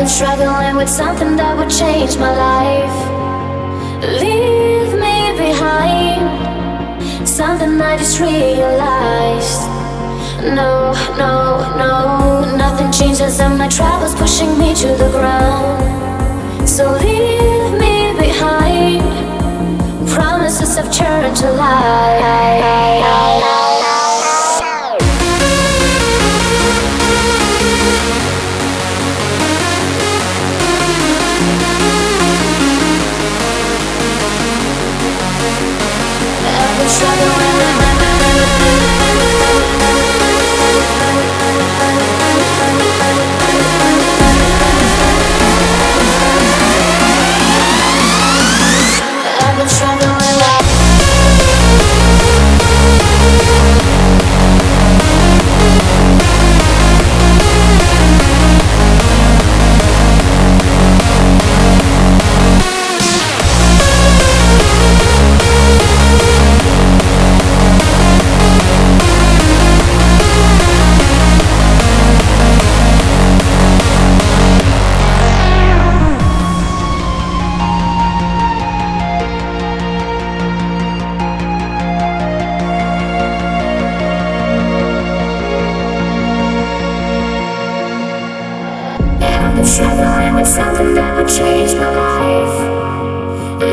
been struggling with something that would change my life. Leave me behind, something I just realized. No, no, no, nothing changes and my travels pushing me to the ground. So leave me behind, promises have turned to lies. Struggling with something that would change my life.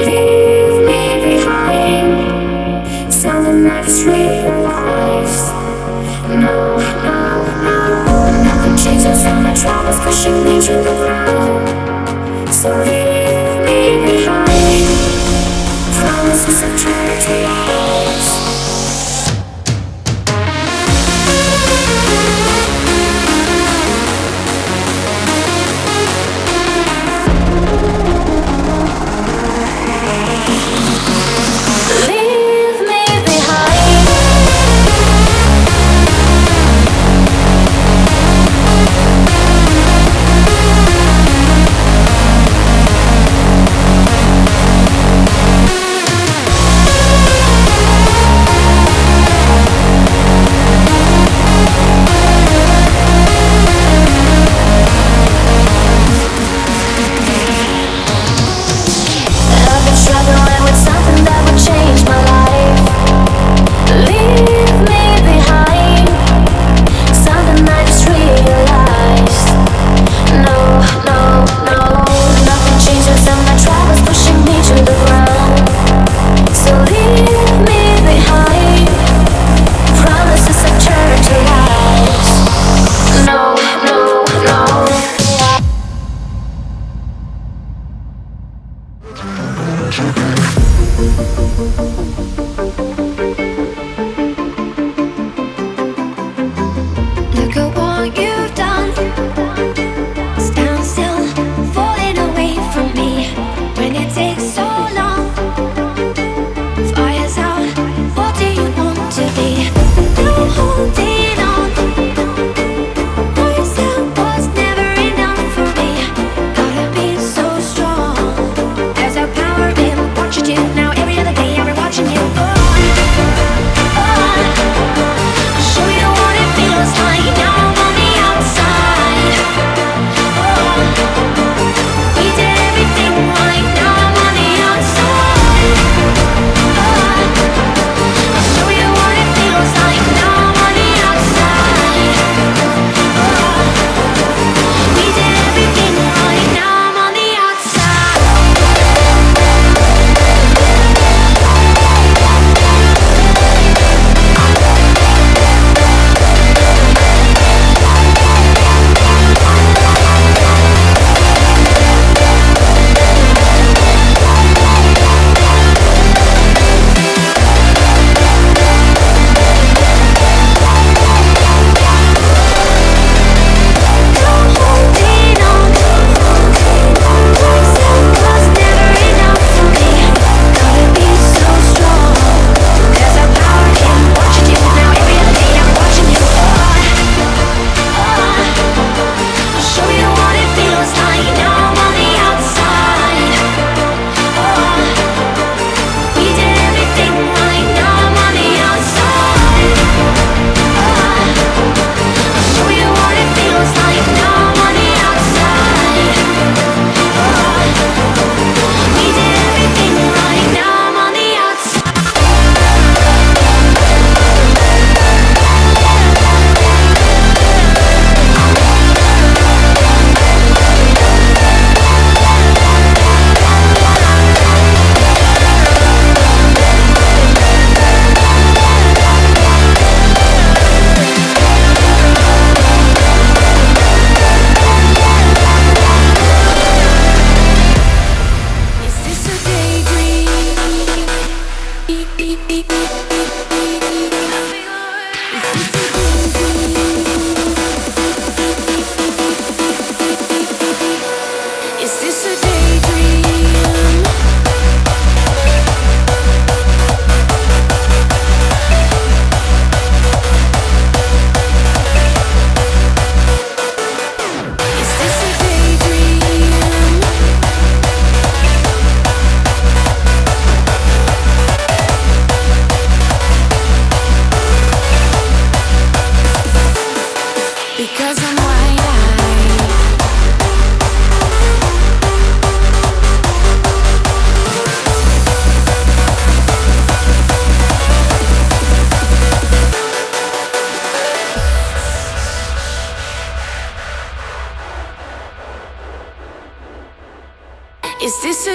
Leave me behind, something I just realized. No, no, no, nothing changes and my travels pushing me to the ground. So leave me behind, promises have turned to lies.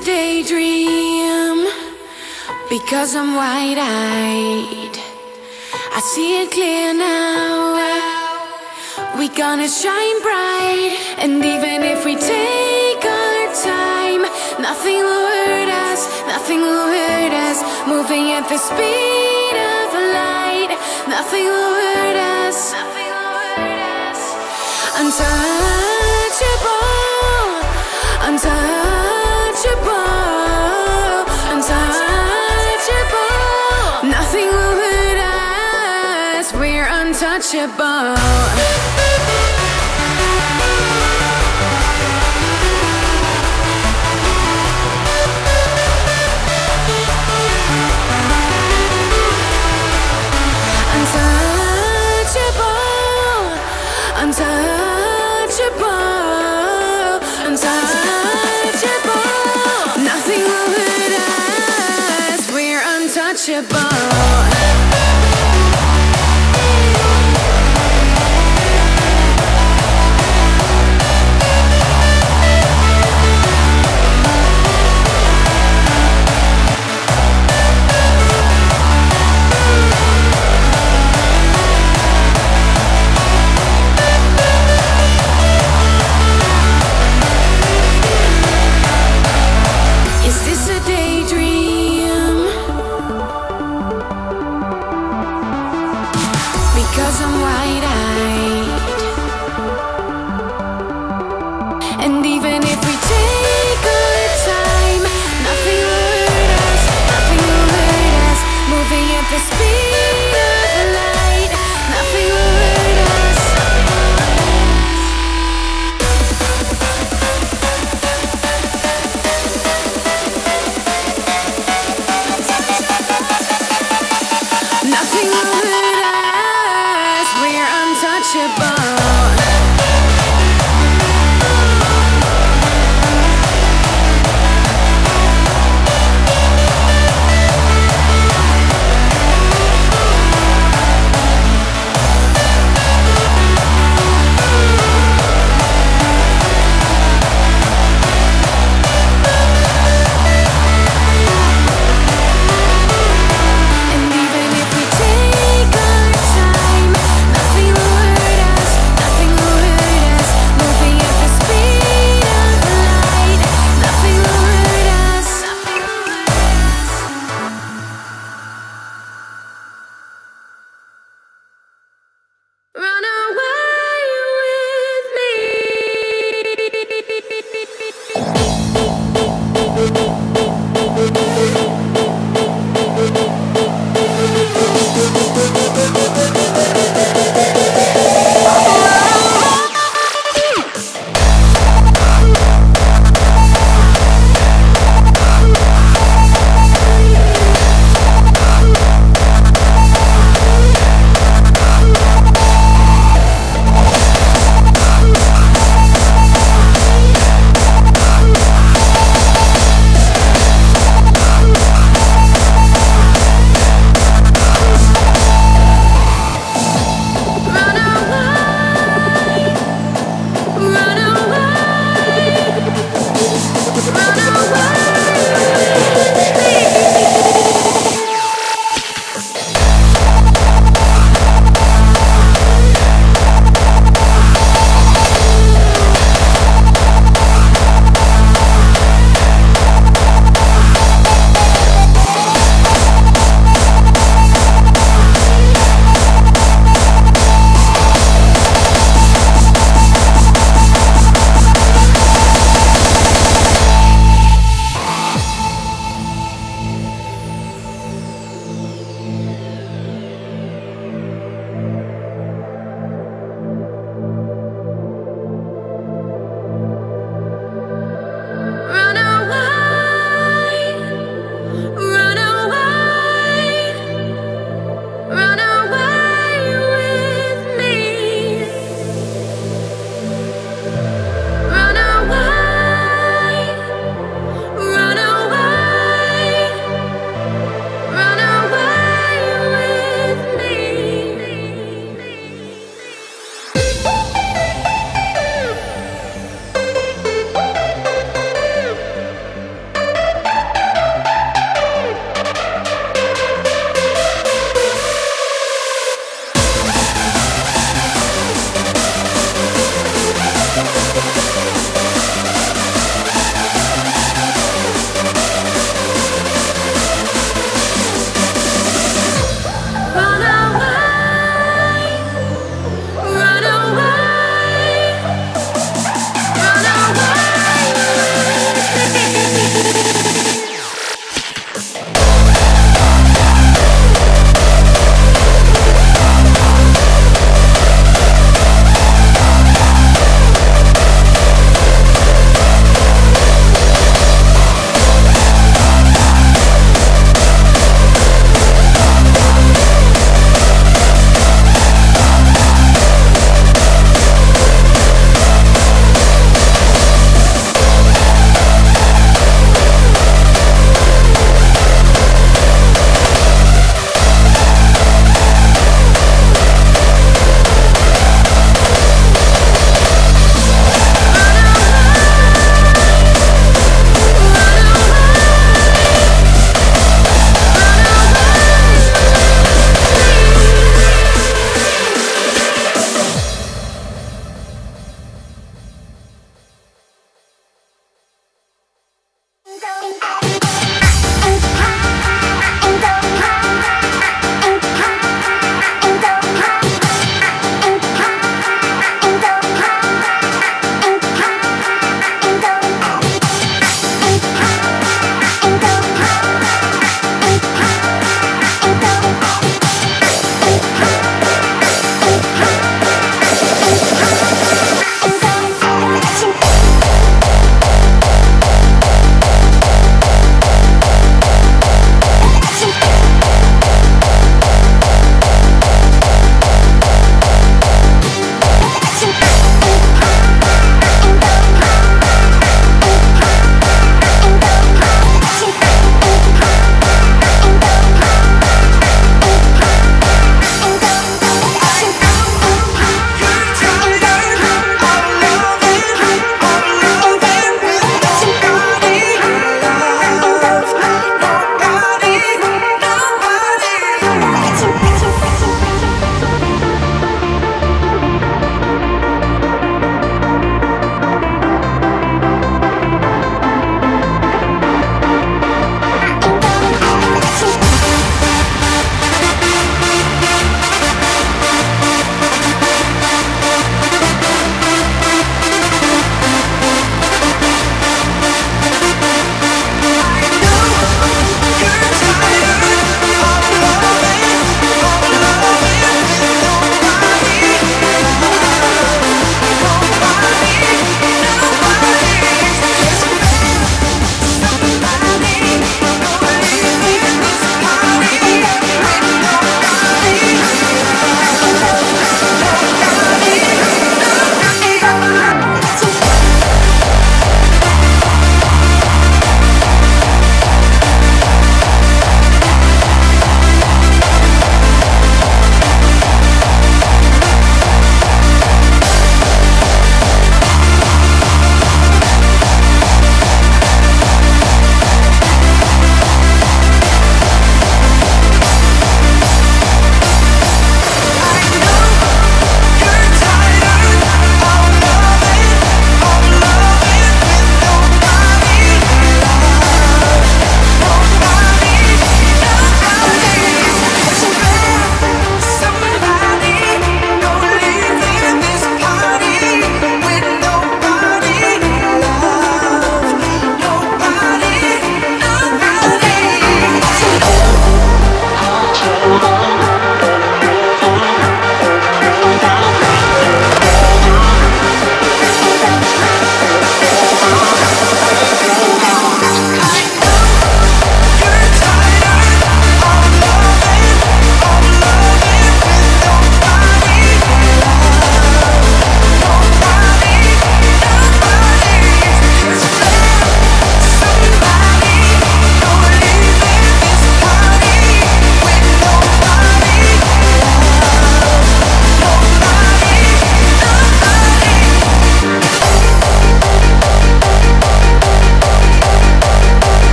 a daydream, because I'm wide-eyed. I see it clear now. We're gonna shine bright, and even if we take our time, nothing will hurt us, nothing will hurt us. Moving at the speed of light, nothing will hurt us, nothing will hurt us. Untouchable, untouchable, untouchable. Nothing will hurt us, we're untouchable. Untouchable, untouchable. Nothing will hurt us, we're untouchable. Because I'm wide-eyed, and even if we take our time, nothing will hurt us, nothing will hurt us. Moving at the speed of light, nothing will hurt us. Nothing will hurt us, we're untouchable.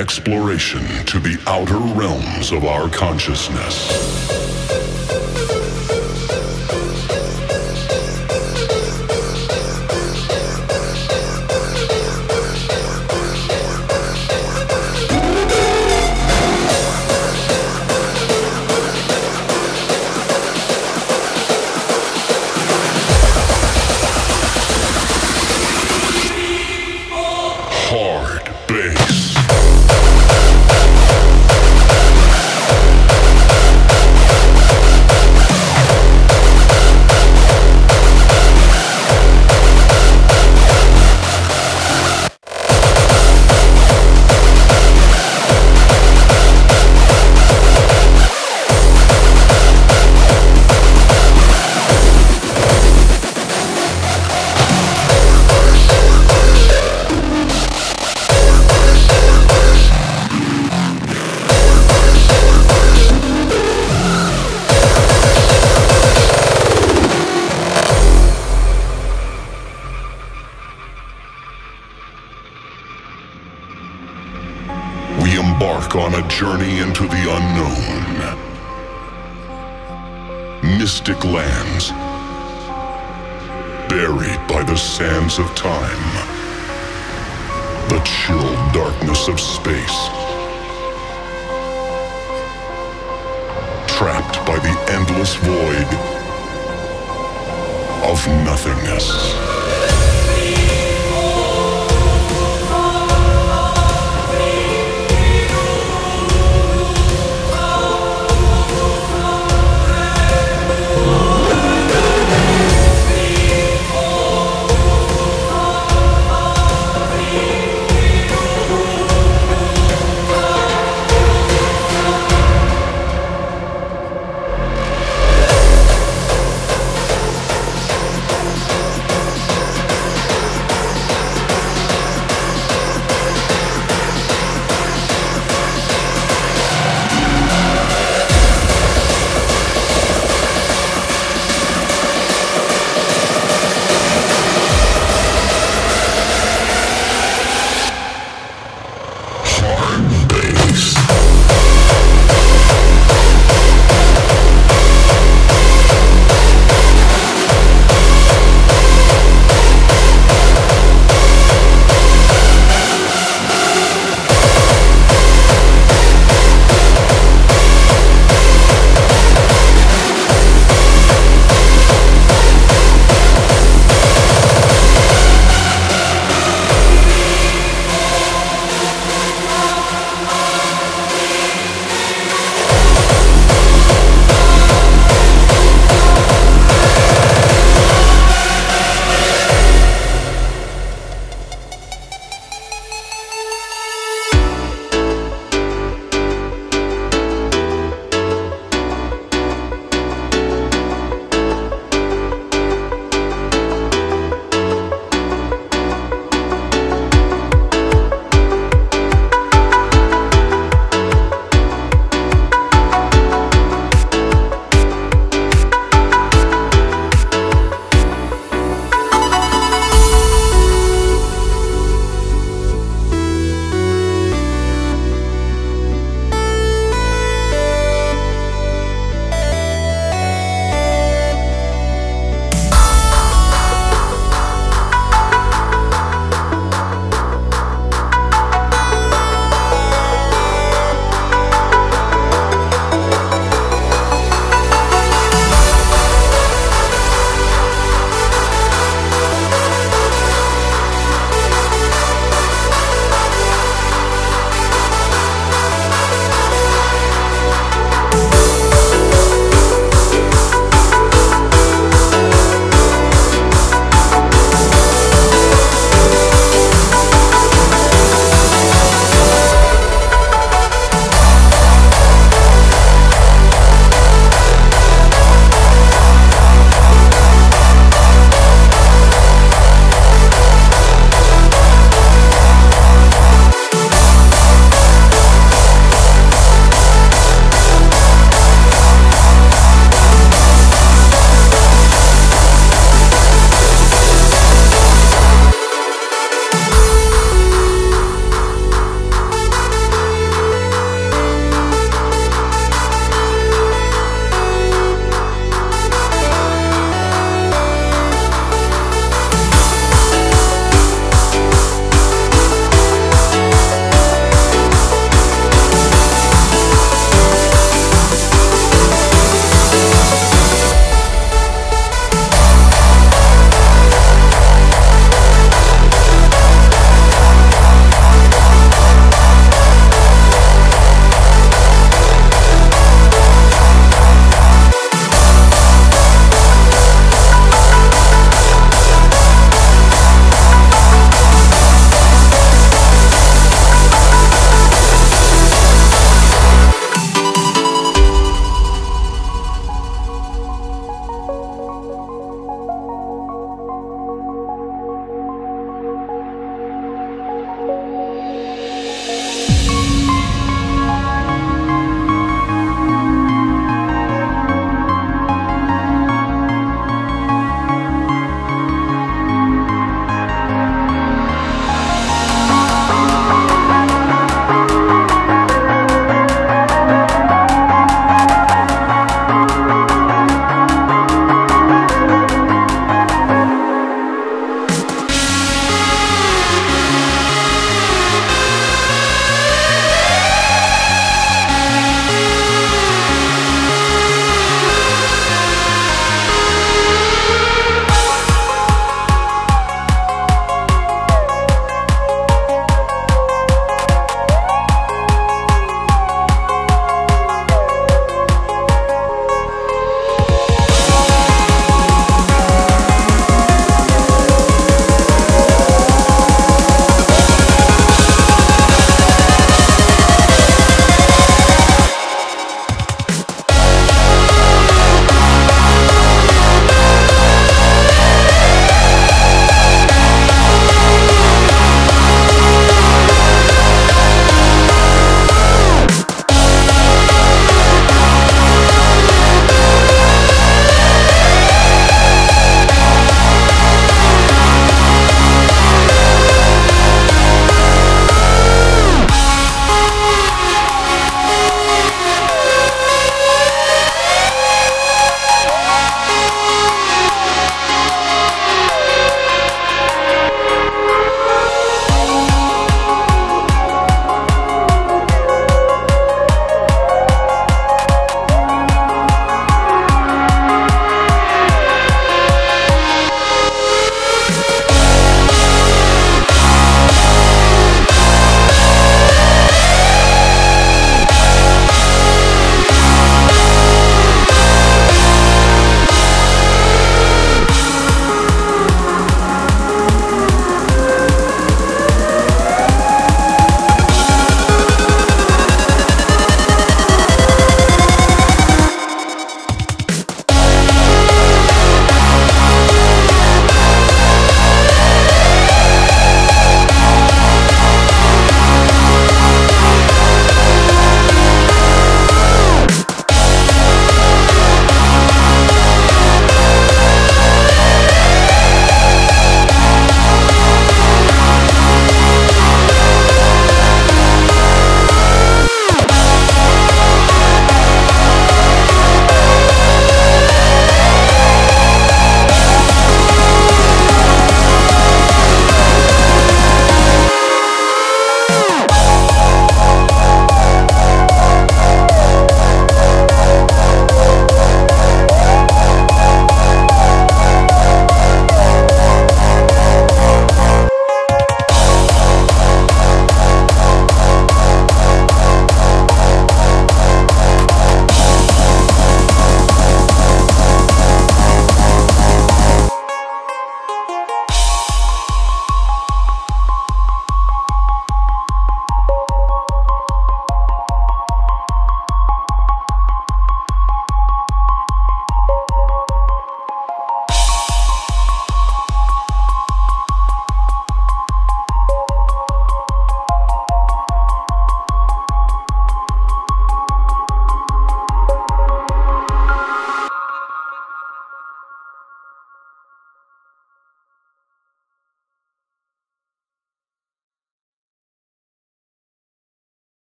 exploration to the outer realms of our consciousness. Embark on a journey into the unknown. Mystic lands, buried by the sands of time, the chill darkness of space, trapped by the endless void of nothingness.